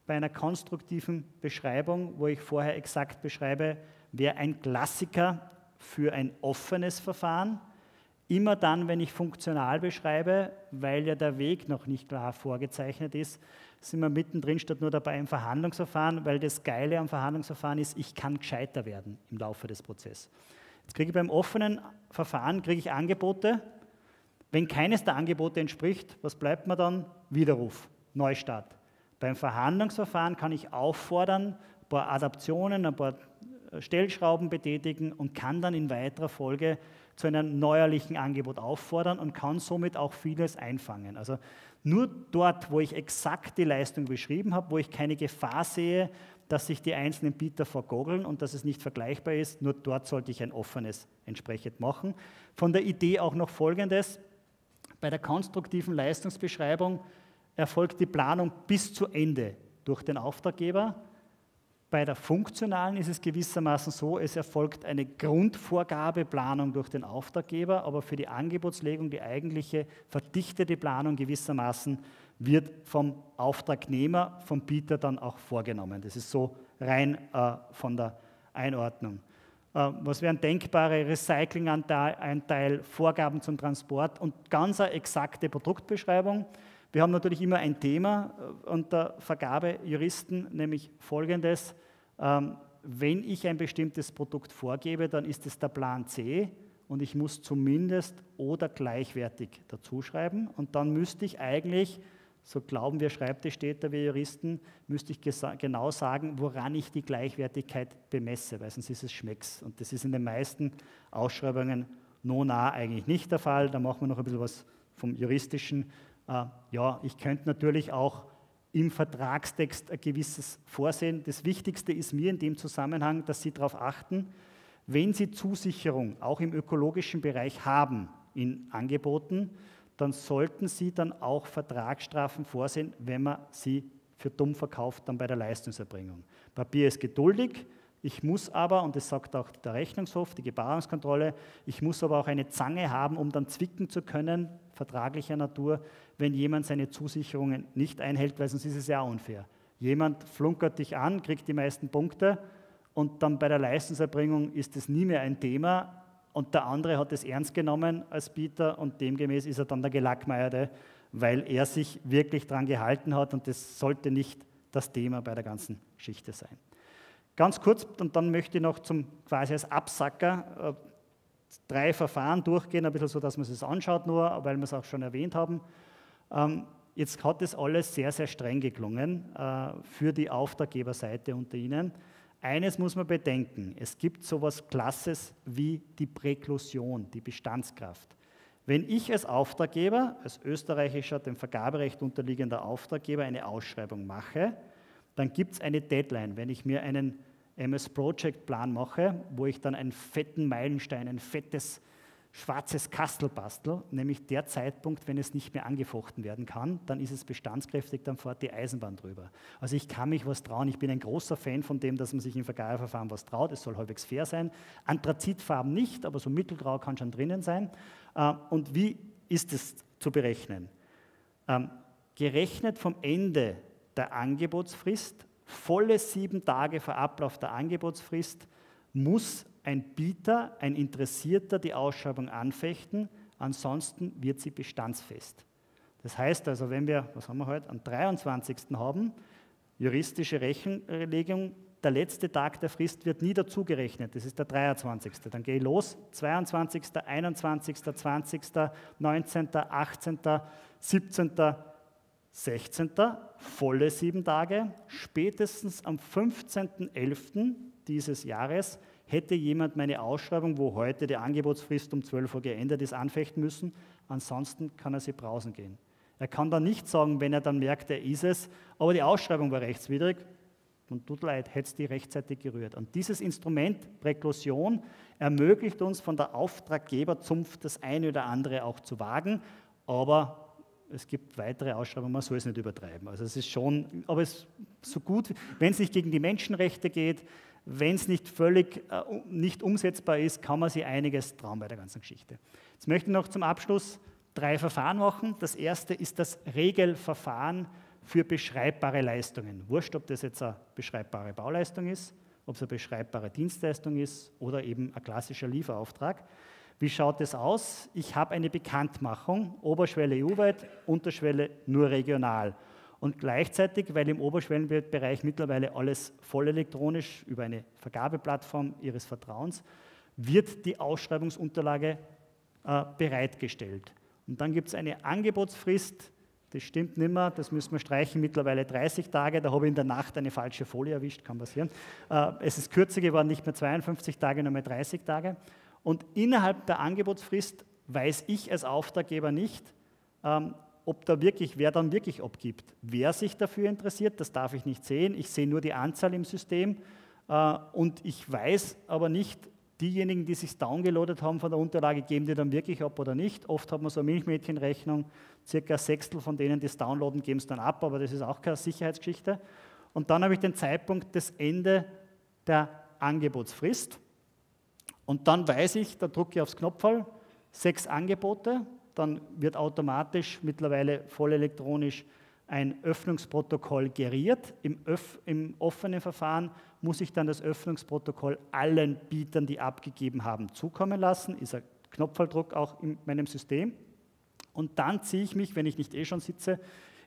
bei einer konstruktiven Beschreibung, wo ich vorher exakt beschreibe, wäre ein Klassiker für ein offenes Verfahren, immer dann, wenn ich funktional beschreibe, weil ja der Weg noch nicht klar vorgezeichnet ist, sind wir mittendrin statt nur dabei im Verhandlungsverfahren, weil das Geile am Verhandlungsverfahren ist, ich kann gescheiter werden im Laufe des Prozesses. Jetzt kriege ich beim offenen Verfahren Angebote. Wenn keines der Angebote entspricht, was bleibt mir dann? Widerruf, Neustart. Beim Verhandlungsverfahren kann ich auffordern, ein paar Adaptionen, ein paar Stellschrauben betätigen und kann dann in weiterer Folge zu einem neuerlichen Angebot auffordern und kann somit auch vieles einfangen. Also nur dort, wo ich exakt die Leistung beschrieben habe, wo ich keine Gefahr sehe, dass sich die einzelnen Bieter vergoogeln und dass es nicht vergleichbar ist, nur dort sollte ich ein offenes entsprechend machen. Von der Idee auch noch Folgendes, bei der konstruktiven Leistungsbeschreibung erfolgt die Planung bis zu Ende durch den Auftraggeber. Bei der funktionalen ist es gewissermaßen so, es erfolgt eine Grundvorgabeplanung durch den Auftraggeber, aber für die Angebotslegung, die eigentliche verdichtete Planung gewissermaßen, wird vom Auftragnehmer, vom Bieter dann auch vorgenommen. Das ist so rein von der Einordnung. Was wären denkbare Recyclinganteil, Vorgaben zum Transport und ganz eine exakte Produktbeschreibung. Wir haben natürlich immer ein Thema unter Vergabejuristen, nämlich Folgendes. Wenn ich ein bestimmtes Produkt vorgebe, dann ist es der Plan C und ich muss zumindest oder gleichwertig dazuschreiben. Und dann müsste ich eigentlich, so glauben wir Schreibtischtäter, wir Juristen, müsste ich genau sagen, woran ich die Gleichwertigkeit bemesse, weil sonst ist es Schmecks. Und das ist in den meisten Ausschreibungen nona eigentlich nicht der Fall. Da machen wir noch ein bisschen was vom Juristischen. Ja, ich könnte natürlich auch im Vertragstext ein gewisses vorsehen. Das Wichtigste ist mir in dem Zusammenhang, dass Sie darauf achten, wenn Sie Zusicherung auch im ökologischen Bereich haben in Angeboten, dann sollten Sie dann auch Vertragsstrafen vorsehen, wenn man sie für dumm verkauft, dann bei der Leistungserbringung. Papier ist geduldig, ich muss aber, und das sagt auch der Rechnungshof, die Gebarungskontrolle, ich muss aber auch eine Zange haben, um dann zwicken zu können, vertraglicher Natur, wenn jemand seine Zusicherungen nicht einhält, weil sonst ist es ja unfair. Jemand flunkert dich an, kriegt die meisten Punkte und dann bei der Leistungserbringung ist es nie mehr ein Thema und der andere hat es ernst genommen als Bieter und demgemäß ist er dann der Gelackmeierte, weil er sich wirklich dran gehalten hat und das sollte nicht das Thema bei der ganzen Geschichte sein. Ganz kurz, und dann möchte ich noch zum quasi als Absacker 3 Verfahren durchgehen, ein bisschen so, dass man es anschaut nur, weil wir es auch schon erwähnt haben. Jetzt hat das alles sehr, sehr streng geklungen für die Auftraggeberseite unter Ihnen. Eines muss man bedenken, es gibt so etwas Klasses wie die Präklusion, die Bestandskraft. wenn ich als Auftraggeber, als österreichischer, dem Vergaberecht unterliegender Auftraggeber, eine Ausschreibung mache, dann gibt es eine Deadline. Wenn ich mir einen MS-Project-Plan mache, wo ich dann einen fetten Meilenstein, ein fettes schwarzes Kastel bastel, nämlich der Zeitpunkt, wenn es nicht mehr angefochten werden kann, dann ist es bestandskräftig, dann fährt die Eisenbahn drüber. Also ich kann mich was trauen. Ich bin ein großer Fan von dem, dass man sich im Vergabeverfahren was traut. Es soll halbwegs fair sein. Anthrazitfarben nicht, aber so mittelgrau kann schon drinnen sein. Und wie ist es zu berechnen? Gerechnet vom Ende der Angebotsfrist, volle 7 Tage vor Ablauf der Angebotsfrist, muss ein Bieter, ein Interessierter die Ausschreibung anfechten, ansonsten wird sie bestandsfest. Das heißt also, wenn wir, was haben wir heute, am 23. haben, juristische Rechenlegung, der letzte Tag der Frist wird nie dazugerechnet, das ist der 23. Dann gehe ich los, 22., 21., 20., 19., 18., 17., 16., volle 7 Tage, spätestens am 15.11. dieses Jahres hätte jemand meine Ausschreibung, wo heute die Angebotsfrist um 12 Uhr geändert ist, anfechten müssen, ansonsten kann er sie brausen gehen. Er kann dann nicht sagen, wenn er dann merkt, er ist es, aber die Ausschreibung war rechtswidrig und tut leid, hätte es die rechtzeitig gerührt. Und dieses Instrument, Präklusion, ermöglicht uns von der Auftraggeberzunft das eine oder andere auch zu wagen, aber es gibt weitere Ausschreibungen, man soll es nicht übertreiben. Also es ist schon, aber es so gut, wenn es nicht gegen die Menschenrechte geht, wenn es nicht völlig nicht umsetzbar ist, kann man sich einiges trauen bei der ganzen Geschichte. Jetzt möchte ich noch zum Abschluss 3 Verfahren machen. Das erste ist das Regelverfahren für beschreibbare Leistungen. Wurscht, ob das jetzt eine beschreibbare Bauleistung ist, ob es eine beschreibbare Dienstleistung ist oder eben ein klassischer Lieferauftrag. Wie schaut das aus? Ich habe eine Bekanntmachung, Oberschwelle EU-weit, Unterschwelle nur regional. Und gleichzeitig, weil im Oberschwellenbereich mittlerweile alles voll elektronisch über eine Vergabeplattform Ihres Vertrauens, wird die Ausschreibungsunterlage bereitgestellt. Und dann gibt es eine Angebotsfrist, das stimmt nicht mehr, das müssen wir streichen, mittlerweile 30 Tage, da habe ich in der Nacht eine falsche Folie erwischt, kann passieren. Es ist kürzer geworden, nicht mehr 52 Tage, nur mehr 30 Tage. Und innerhalb der Angebotsfrist weiß ich als Auftraggeber nicht, ob da wirklich, wer dann wirklich abgibt. Wer sich dafür interessiert, das darf ich nicht sehen. Ich sehe nur die Anzahl im System und ich weiß aber nicht, diejenigen, die sich downgeloadet haben von der Unterlage, geben die dann wirklich ab oder nicht. Oft hat man so eine Milchmädchenrechnung, circa 1/6 von denen, die es downloaden, geben es dann ab, aber das ist auch keine Sicherheitsgeschichte. Und dann habe ich den Zeitpunkt des Ende der Angebotsfrist und dann weiß ich, da drücke ich aufs Knopfall, 6 Angebote, dann wird automatisch, mittlerweile voll elektronisch, ein Öffnungsprotokoll geriert. Im offenen Verfahren muss ich dann das Öffnungsprotokoll allen Bietern, die abgegeben haben, zukommen lassen. Ist ein Knopfdruck auch in meinem System. Und dann ziehe ich mich, wenn ich nicht eh schon sitze,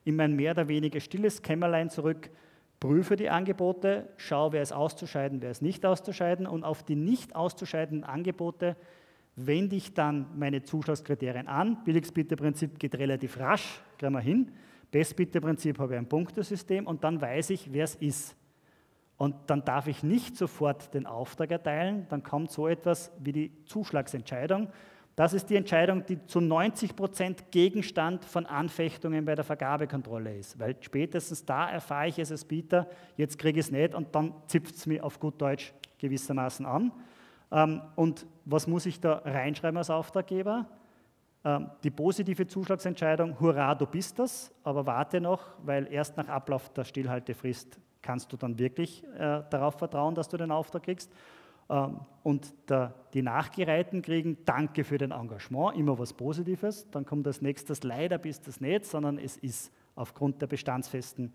in mein mehr oder weniger stilles Kämmerlein zurück, prüfe die Angebote, schaue, wer ist auszuscheiden, wer ist nicht auszuscheiden und auf die nicht auszuscheidenden Angebote wende ich dann meine Zuschlagskriterien an. Billigstbieterprinzip geht relativ rasch, kriegen wir hin. Bestbieterprinzip habe ich ein Punktesystem und dann weiß ich, wer es ist. Und dann darf ich nicht sofort den Auftrag erteilen, dann kommt so etwas wie die Zuschlagsentscheidung. Das ist die Entscheidung, die zu 90% Gegenstand von Anfechtungen bei der Vergabekontrolle ist, weil spätestens da erfahre ich es als Bieter, jetzt kriege ich es nicht und dann zipft es mich auf gut Deutsch gewissermaßen an. Und was muss ich da reinschreiben als Auftraggeber? Die positive Zuschlagsentscheidung, hurra, du bist das, aber warte noch, weil erst nach Ablauf der Stillhaltefrist kannst du dann wirklich darauf vertrauen, dass du den Auftrag kriegst. Und die Nachgereihten kriegen Danke für dein Engagement, immer was Positives. Dann kommt als nächstes, leider bist du es nicht, sondern es ist aufgrund der bestandsfesten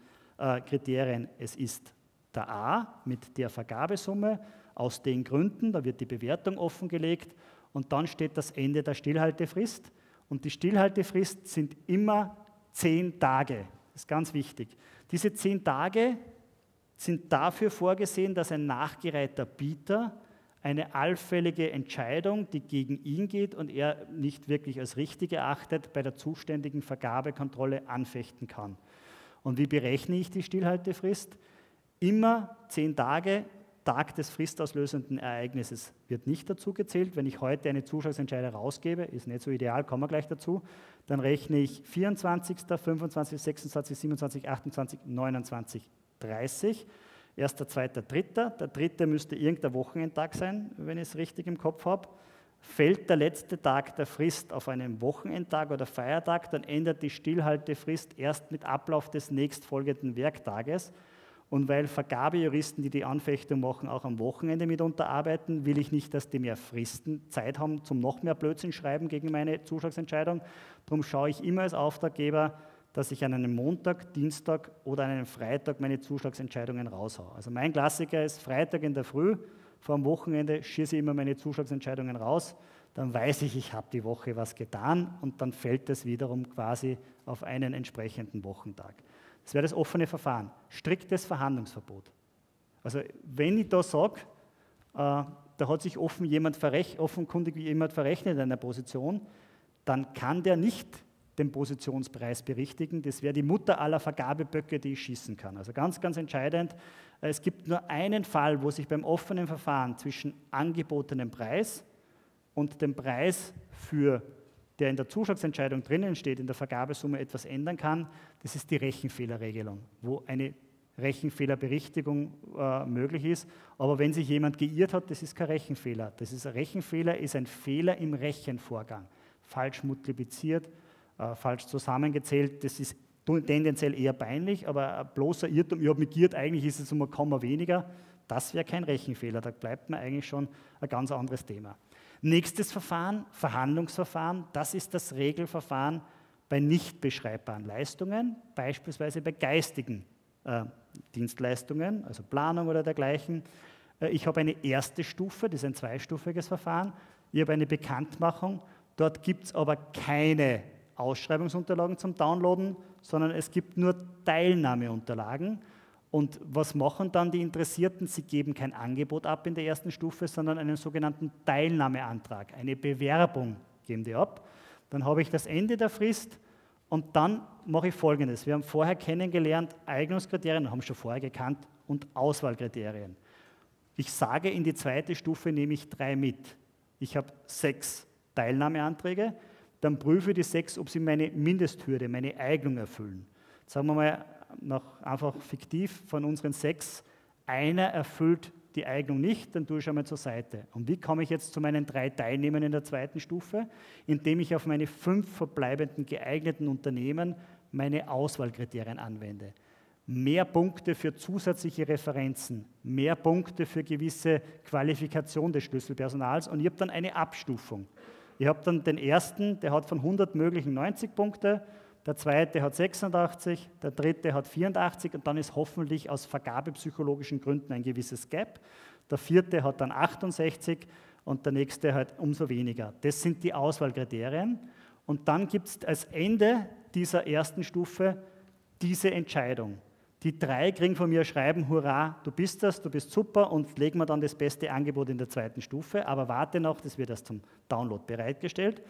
Kriterien, es ist der A mit der Vergabesumme, aus den Gründen, da wird die Bewertung offengelegt und dann steht das Ende der Stillhaltefrist. Und die Stillhaltefrist sind immer 10 Tage, das ist ganz wichtig. Diese 10 Tage sind dafür vorgesehen, dass ein nachgereihter Bieter eine allfällige Entscheidung, die gegen ihn geht und er nicht wirklich als richtig erachtet, bei der zuständigen Vergabekontrolle anfechten kann. Und wie berechne ich die Stillhaltefrist? Immer 10 Tage Tag des fristauslösenden Ereignisses wird nicht dazu gezählt. Wenn ich heute eine Zuschlagsentscheidung rausgebe, ist nicht so ideal, kommen wir gleich dazu, dann rechne ich 24., 25., 26., 27., 28., 29., 30., 1., 2., 3., der 3. müsste irgendein Wochenendtag sein, wenn ich es richtig im Kopf habe. Fällt der letzte Tag der Frist auf einen Wochenendtag oder Feiertag, dann ändert die Stillhaltefrist erst mit Ablauf des nächstfolgenden Werktages. Und weil Vergabejuristen, die die Anfechtung machen, auch am Wochenende mitunter arbeiten, will ich nicht, dass die mehr Fristen Zeit haben zum noch mehr Blödsinn schreiben gegen meine Zuschlagsentscheidung. Darum schaue ich immer als Auftraggeber, dass ich an einem Montag, Dienstag oder an einem Freitag meine Zuschlagsentscheidungen raushaue. Also mein Klassiker ist Freitag in der Früh, vor dem Wochenende schieße ich immer meine Zuschlagsentscheidungen raus, dann weiß ich, ich habe die Woche was getan und dann fällt das wiederum quasi auf einen entsprechenden Wochentag. Das wäre das offene Verfahren, striktes Verhandlungsverbot. Also wenn ich da sage, da hat sich offenkundig jemand verrechnet in einer Position, dann kann der nicht den Positionspreis berichtigen. Das wäre die Mutter aller Vergabeböcke, die ich schießen kann. Also ganz, ganz entscheidend. Es gibt nur einen Fall, wo sich beim offenen Verfahren zwischen angebotenem Preis und dem Preis, für der in der Zuschlagsentscheidung drinnen steht, in der Vergabesumme etwas ändern kann. Das ist die Rechenfehlerregelung, wo eine Rechenfehlerberichtigung möglich ist. Aber wenn sich jemand geirrt hat, das ist kein Rechenfehler. Rechenfehler ist ein Fehler im Rechenvorgang. Falsch multipliziert, falsch zusammengezählt, das ist tendenziell eher peinlich, aber ein bloßer Irrtum, ich habe mich geirrt, eigentlich ist es um ein Komma weniger, das wäre kein Rechenfehler, da bleibt mir eigentlich schon ein ganz anderes Thema. Nächstes Verfahren, Verhandlungsverfahren, das ist das Regelverfahren bei nicht beschreibbaren Leistungen, beispielsweise bei geistigen Dienstleistungen, also Planung oder dergleichen. Ich habe eine erste Stufe, das ist ein zweistufiges Verfahren, ich habe eine Bekanntmachung, dort gibt es aber keine Ausschreibungsunterlagen zum Downloaden, sondern es gibt nur Teilnahmeunterlagen. Und was machen dann die Interessierten? Sie geben kein Angebot ab in der ersten Stufe, sondern einen sogenannten Teilnahmeantrag, eine Bewerbung geben die ab. Dann habe ich das Ende der Frist und dann mache ich Folgendes. Wir haben vorher kennengelernt Eignungskriterien, haben schon vorher gekannt, und Auswahlkriterien. Ich sage, in die zweite Stufe nehme ich 3 mit. Ich habe 6 Teilnahmeanträge. Dann prüfe die 6, ob sie meine Mindesthürde, meine Eignung erfüllen. Sagen wir mal, noch einfach fiktiv, von unseren 6, einer erfüllt die Eignung nicht, dann tue ich einmal zur Seite. Und wie komme ich jetzt zu meinen 3 Teilnehmern in der zweiten Stufe? Indem ich auf meine 5 verbleibenden geeigneten Unternehmen meine Auswahlkriterien anwende. Mehr Punkte für zusätzliche Referenzen, mehr Punkte für gewisse Qualifikation des Schlüsselpersonals und ich habe dann eine Abstufung. Ich habe dann den ersten, der hat von 100 möglichen 90 Punkte, der zweite hat 86, der dritte hat 84 und dann ist hoffentlich aus vergabepsychologischen Gründen ein gewisses Gap. Der vierte hat dann 68 und der nächste halt umso weniger. Das sind die Auswahlkriterien. Und dann gibt es als Ende dieser ersten Stufe diese Entscheidung. Die 3 kriegen von mir schreiben, hurra, du bist das, du bist super, und legen mir dann das beste Angebot in der zweiten Stufe, aber warte noch, das wird erst zum Download bereitgestellt.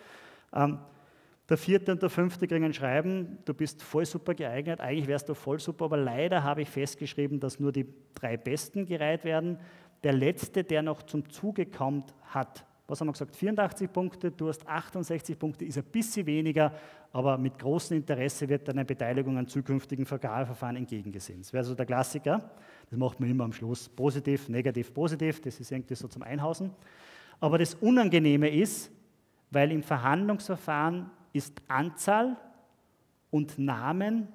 Der 4. und der 5. kriegen ein Schreiben, du bist voll super geeignet, eigentlich wärst du voll super, aber leider habe ich festgeschrieben, dass nur die 3 Besten gereiht werden. Der Letzte, der noch zum Zuge kommt, hat, was haben wir gesagt, 84 Punkte, du hast 68 Punkte, ist ein bisschen weniger, aber mit großem Interesse wird dann eine Beteiligung an zukünftigen Vergabeverfahren entgegengesehen. Das wäre so der Klassiker, das macht man immer am Schluss, positiv, negativ, positiv, das ist irgendwie so zum Einhausen. Aber das Unangenehme ist, weil im Verhandlungsverfahren ist Anzahl und Namen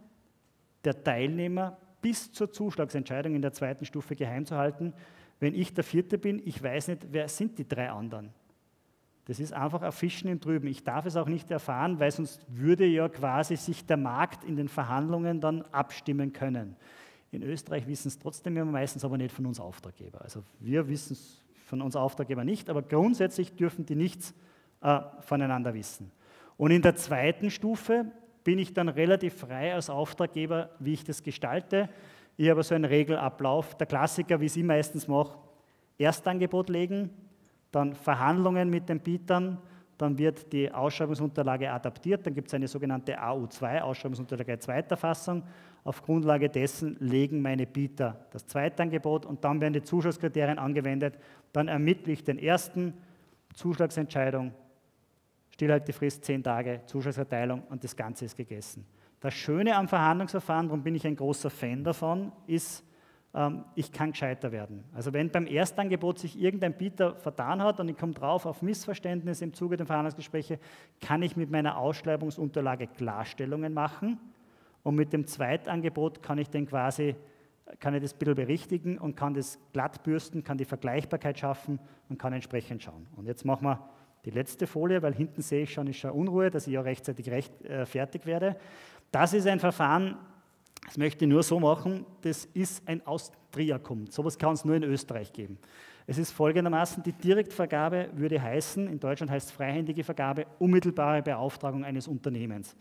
der Teilnehmer bis zur Zuschlagsentscheidung in der zweiten Stufe geheim zu halten. Wenn ich der Vierte bin, ich weiß nicht, wer sind die 3 anderen. Das ist einfach ein Fischen im Trüben. Ich darf es auch nicht erfahren, weil sonst würde ja quasi sich der Markt in den Verhandlungen dann abstimmen können. In Österreich wissen es trotzdem immer meistens, aber nicht von uns Auftraggeber. Also wir wissen es von uns Auftraggeber nicht, aber grundsätzlich dürfen die nichts voneinander wissen. Und in der zweiten Stufe bin ich dann relativ frei als Auftraggeber, wie ich das gestalte. Ich habe so einen Regelablauf. Der Klassiker, wie ich es meistens mache, Erstangebot legen, dann Verhandlungen mit den Bietern, dann wird die Ausschreibungsunterlage adaptiert, dann gibt es eine sogenannte AU2, Ausschreibungsunterlage zweiter Fassung. Auf Grundlage dessen legen meine Bieter das Zweitangebot und dann werden die Zuschlagskriterien angewendet. Dann ermittle ich den ersten, Zuschlagsentscheidung, Stillhaltefrist 10 Tage, Zuschlagsverteilung und das Ganze ist gegessen. Das Schöne am Verhandlungsverfahren, darum bin ich ein großer Fan davon, ist, ich kann gescheiter werden. Also wenn beim Erstangebot sich irgendein Bieter vertan hat und ich komme drauf auf Missverständnis im Zuge der Verhandlungsgespräche, kann ich mit meiner Ausschreibungsunterlage Klarstellungen machen und mit dem Zweitangebot kann ich das ein bisschen berichtigen und kann das glatt bürsten, kann die Vergleichbarkeit schaffen und kann entsprechend schauen. Und jetzt machen wir die letzte Folie, weil hinten sehe ich schon, ist schon Unruhe, dass ich ja rechtzeitig fertig werde. Das ist ein Verfahren, das möchte ich nur so machen, das ist ein Austriakum. So etwas kann es nur in Österreich geben. Es ist folgendermaßen, die Direktvergabe würde heißen, in Deutschland heißt es freihändige Vergabe, unmittelbare Beauftragung eines Unternehmens.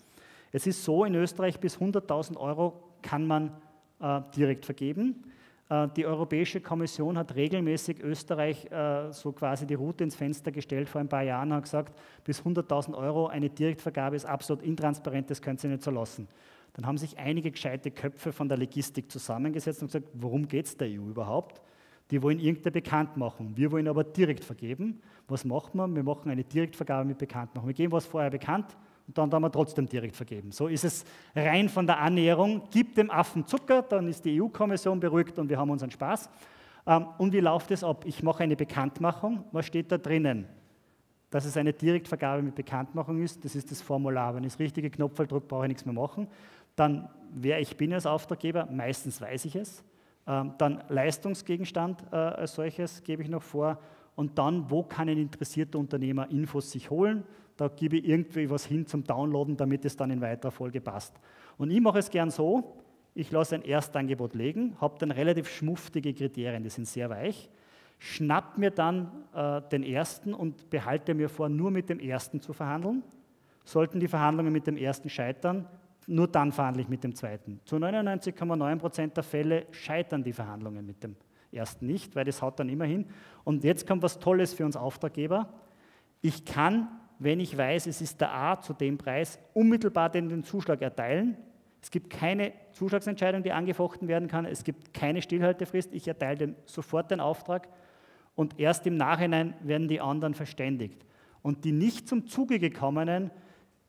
Es ist so, in Österreich bis 100.000 Euro kann man direkt vergeben. Die Europäische Kommission hat regelmäßig Österreich so quasi die Rute ins Fenster gestellt vor ein paar Jahren und hat gesagt, bis 100.000 Euro eine Direktvergabe ist absolut intransparent, das können Sie nicht so lassen. Dann haben sich einige gescheite Köpfe von der Legistik zusammengesetzt und gesagt, worum geht es der EU überhaupt? Die wollen irgendeine Bekanntmachung. Wir wollen aber direkt vergeben. Was macht man? Wir machen eine Direktvergabe mit Bekanntmachung. Wir geben was vorher bekannt und dann haben wir trotzdem direkt vergeben. So ist es rein von der Annäherung. Gib dem Affen Zucker, dann ist die EU-Kommission beruhigt und wir haben unseren Spaß. Und wie läuft das ab? Ich mache eine Bekanntmachung. Was steht da drinnen? Dass es eine Direktvergabe mit Bekanntmachung ist, das ist das Formular. Wenn ich das richtige Knopfdruck drücke, brauche ich nichts mehr machen. Dann, wer ich bin als Auftraggeber, meistens weiß ich es. Dann Leistungsgegenstand als solches gebe ich noch vor. Und dann, wo kann ein interessierter Unternehmer Infos sich holen? Da gebe ich irgendwie was hin zum Downloaden, damit es dann in weiterer Folge passt. Und ich mache es gern so, ich lasse ein Erstangebot legen, habe dann relativ schmuftige Kriterien, die sind sehr weich, schnapp mir dann den ersten und behalte mir vor, nur mit dem ersten zu verhandeln. Sollten die Verhandlungen mit dem ersten scheitern, nur dann verhandle ich mit dem zweiten. Zu 99,9% der Fälle scheitern die Verhandlungen mit dem ersten nicht, weil das haut dann immer hin. Und jetzt kommt was Tolles für uns Auftraggeber. Ich kann, wenn ich weiß, es ist der A zu dem Preis, unmittelbar den Zuschlag erteilen. Es gibt keine Zuschlagsentscheidung, die angefochten werden kann. Es gibt keine Stillhaltefrist. Ich erteile dem sofort den Auftrag. Und erst im Nachhinein werden die anderen verständigt. Und die nicht zum Zuge gekommenen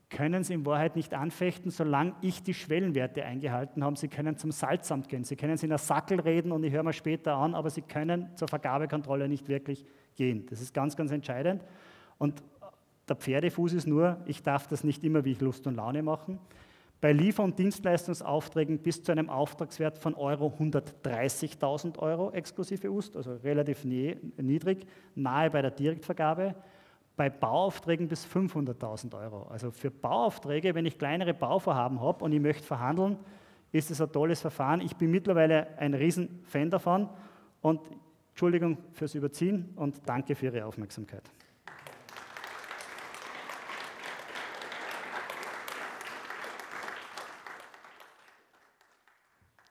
können es in Wahrheit nicht anfechten, solange ich die Schwellenwerte eingehalten habe. Sie können zum Salzamt gehen, Sie können es in der Sackel reden und ich höre mir später an, aber Sie können zur Vergabekontrolle nicht wirklich gehen. Das ist ganz, ganz entscheidend. Und der Pferdefuß ist nur, ich darf das nicht immer, wie ich Lust und Laune machen. Bei Liefer- und Dienstleistungsaufträgen bis zu einem Auftragswert von Euro 130.000 Euro exklusive UST, also relativ niedrig, nahe bei der Direktvergabe. Bei Bauaufträgen bis 500.000 Euro. Also für Bauaufträge, wenn ich kleinere Bauvorhaben habe und ich möchte verhandeln, ist es ein tolles Verfahren. Ich bin mittlerweile ein Riesenfan davon und Entschuldigung fürs Überziehen und danke für Ihre Aufmerksamkeit.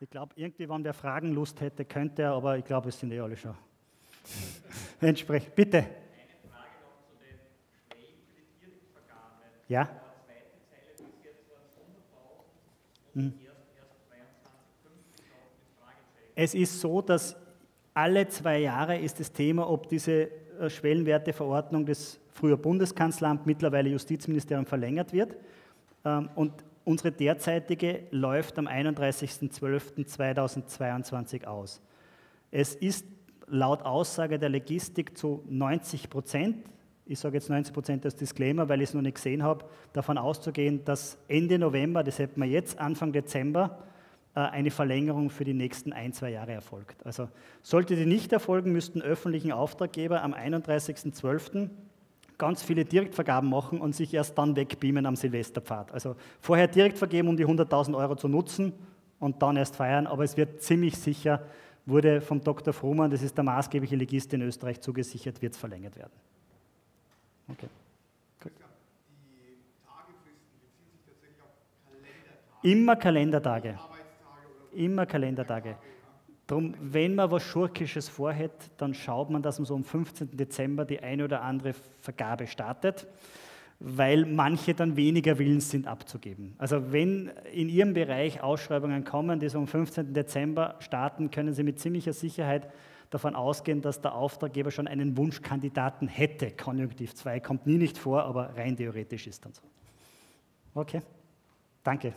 Ich glaube, irgendwie, wenn wer Fragen Lust hätte, könnte er, aber ich glaube, es sind alle schon entsprechend. Bitte. Ja. Es ist so, dass alle 2 Jahre ist das Thema, ob diese Schwellenwerteverordnung des früher Bundeskanzleramt, mittlerweile Justizministerium verlängert wird. Und unsere derzeitige läuft am 31.12.2022 aus. Es ist laut Aussage der Legistik zu 90%, ich sage jetzt 90% als Disclaimer, weil ich es noch nicht gesehen habe, davon auszugehen, dass Ende November, das hätten wir jetzt, Anfang Dezember, eine Verlängerung für die nächsten 1-2 Jahre erfolgt. Also sollte die nicht erfolgen, müssten öffentlichen Auftraggeber am 31.12. ganz viele Direktvergaben machen und sich erst dann wegbeamen am Silvesterpfad. Also vorher direkt vergeben, um die 100.000 Euro zu nutzen und dann erst feiern, aber es wird ziemlich sicher, wurde vom Dr. Frumann, das ist der maßgebliche Legist in Österreich, zugesichert, wird es verlängert werden. Okay. Cool. Die Tagefristen beziehen sich tatsächlich auf Kalendertage. Immer Kalendertage. Arbeitstage oder Immer Kalendertage. Darum, wenn man was Schurkisches vorhat, dann schaut man, dass man so am 15. Dezember die eine oder andere Vergabe startet, weil manche dann weniger willens sind abzugeben. Also wenn in Ihrem Bereich Ausschreibungen kommen, die so am 15. Dezember starten, können Sie mit ziemlicher Sicherheit davon ausgehen, dass der Auftraggeber schon einen Wunschkandidaten hätte. Konjunktiv 2 kommt nie nicht vor, aber rein theoretisch ist dann so. Okay, danke.